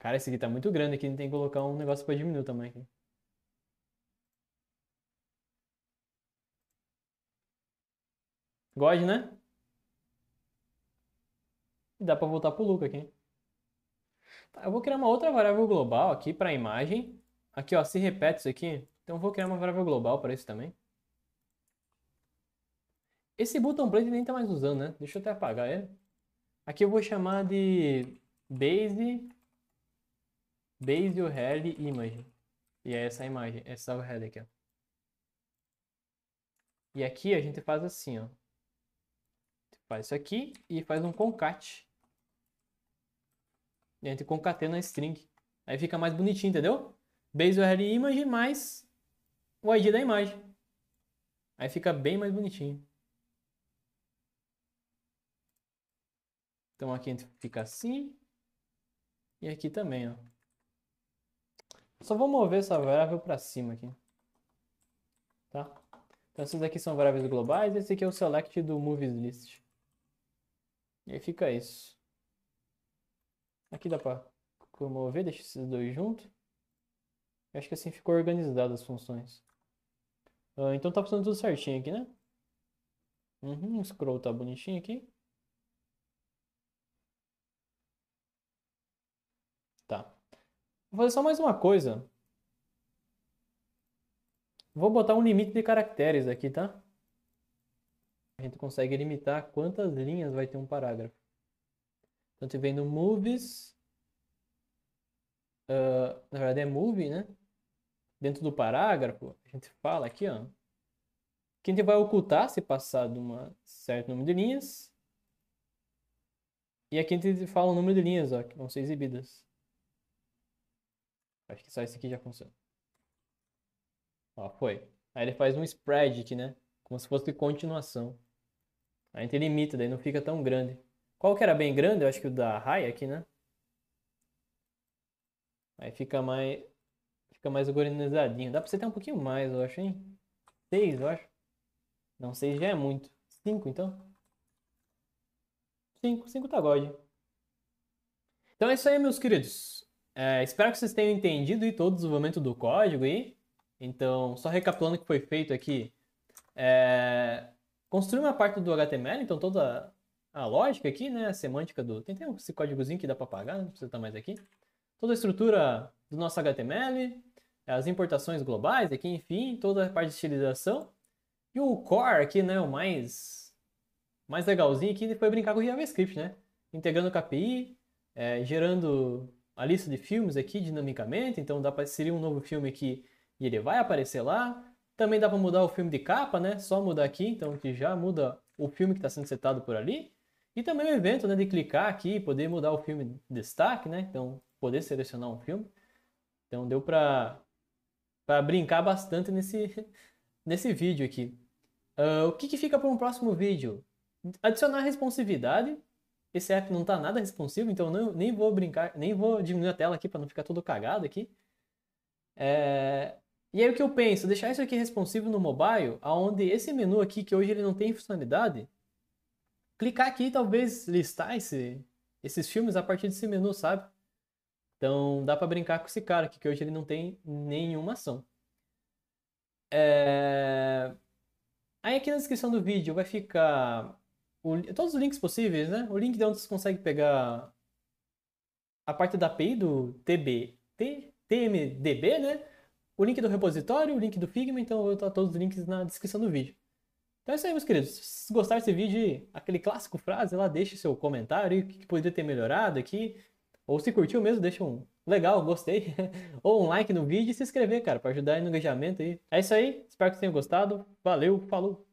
Cara, esse aqui tá muito grande aqui, a gente tem que colocar um negócio pra diminuir o tamanho aqui. God, né? E dá pra voltar pro Luca aqui. Tá, eu vou criar uma outra variável global aqui pra imagem. Aqui, ó, se repete isso aqui. Então eu vou criar uma variável global pra isso também. Esse button plate nem tá mais usando, né? Deixa eu até apagar ele. Aqui eu vou chamar de base... Base U R L image. E é essa imagem, essa U R L aqui, ó. E aqui a gente faz assim, ó. Faz isso aqui e faz um concat. E a gente concatena a string. Aí fica mais bonitinho, entendeu? Base U R L image mais o I D da imagem. Aí fica bem mais bonitinho. Então aqui a gente fica assim. E aqui também, ó. Só vou mover essa variável para cima aqui. Tá? Então essas aqui são variáveis globais. Esse aqui é o select do movies list. E aí fica isso. Aqui dá para mover. Deixa esses dois juntos. Eu acho que assim ficou organizado as funções. Ah, então tá funcionando tudo certinho aqui, né? Uhum, o scroll tá bonitinho aqui. Tá. Vou fazer só mais uma coisa. Vou botar um limite de caracteres aqui, tá? A gente consegue limitar quantas linhas vai ter um parágrafo. Então, você vem no movies. Uh, na verdade é movie, né? Dentro do parágrafo, a gente fala aqui, ó. Que a gente vai ocultar se passar de um certo número de linhas. E aqui a gente fala o número de linhas, ó, que vão ser exibidas. Acho que só esse aqui já funciona. Ó, foi. Aí ele faz um spread aqui, né? Como se fosse continuação. Aí a gente limita, daí não fica tão grande. Qual que era bem grande? Eu acho que o da Raya aqui, né? Aí fica mais... Fica mais organizadinho. Dá pra você ter um pouquinho mais, eu acho, hein? seis, eu acho. Não, seis já é muito. cinco, então? cinco. cinco tá God. Então é isso aí, meus queridos. É, espero que vocês tenham entendido e todo o desenvolvimento do código aí. Então, só recapitulando o que foi feito aqui. É, construir uma parte do H T M L, então toda a lógica aqui, né? A semântica do... Tem, tem esse códigozinho que dá para apagar, não precisa tá mais aqui. Toda a estrutura do nosso H T M L, as importações globais aqui, enfim, toda a parte de estilização. E o core aqui, né? O mais, mais legalzinho aqui foi brincar com o JavaScript, né? Integrando com a API, é, gerando... a lista de filmes aqui dinamicamente, então dá para inserir um novo filme aqui e ele vai aparecer lá. Também dá para mudar o filme de capa, né? Só mudar aqui, então que já muda o filme que está sendo setado por ali. E também o evento, né? De clicar aqui e poder mudar o filme de destaque, né? Então poder selecionar um filme. Então deu para para brincar bastante nesse nesse vídeo aqui. Uh, o que, que fica para um próximo vídeo? Adicionar responsividade. Esse app não está nada responsivo, então eu nem vou brincar, nem vou diminuir a tela aqui para não ficar todo cagado aqui. É... E aí o que eu penso? Deixar isso aqui responsivo no mobile, onde esse menu aqui, que hoje ele não tem funcionalidade, clicar aqui e talvez listar esse, esses filmes a partir desse menu, sabe? Então dá para brincar com esse cara aqui, que hoje ele não tem nenhuma ação. É... Aí aqui na descrição do vídeo vai ficar... O, todos os links possíveis, né? O link de onde você consegue pegar a parte da A P I do T B, T, T M D B, né? O link do repositório, o link do Figma, então eu vou botar todos os links na descrição do vídeo. Então é isso aí, meus queridos. Se vocês gostaram desse vídeo, aquele clássico frase lá, deixe seu comentário, o que poderia ter melhorado aqui. Ou se curtiu mesmo, deixa um legal, gostei. Ou um like no vídeo e se inscrever, cara, para ajudar aí no engajamento aí. É isso aí, espero que vocês tenham gostado. Valeu, falou!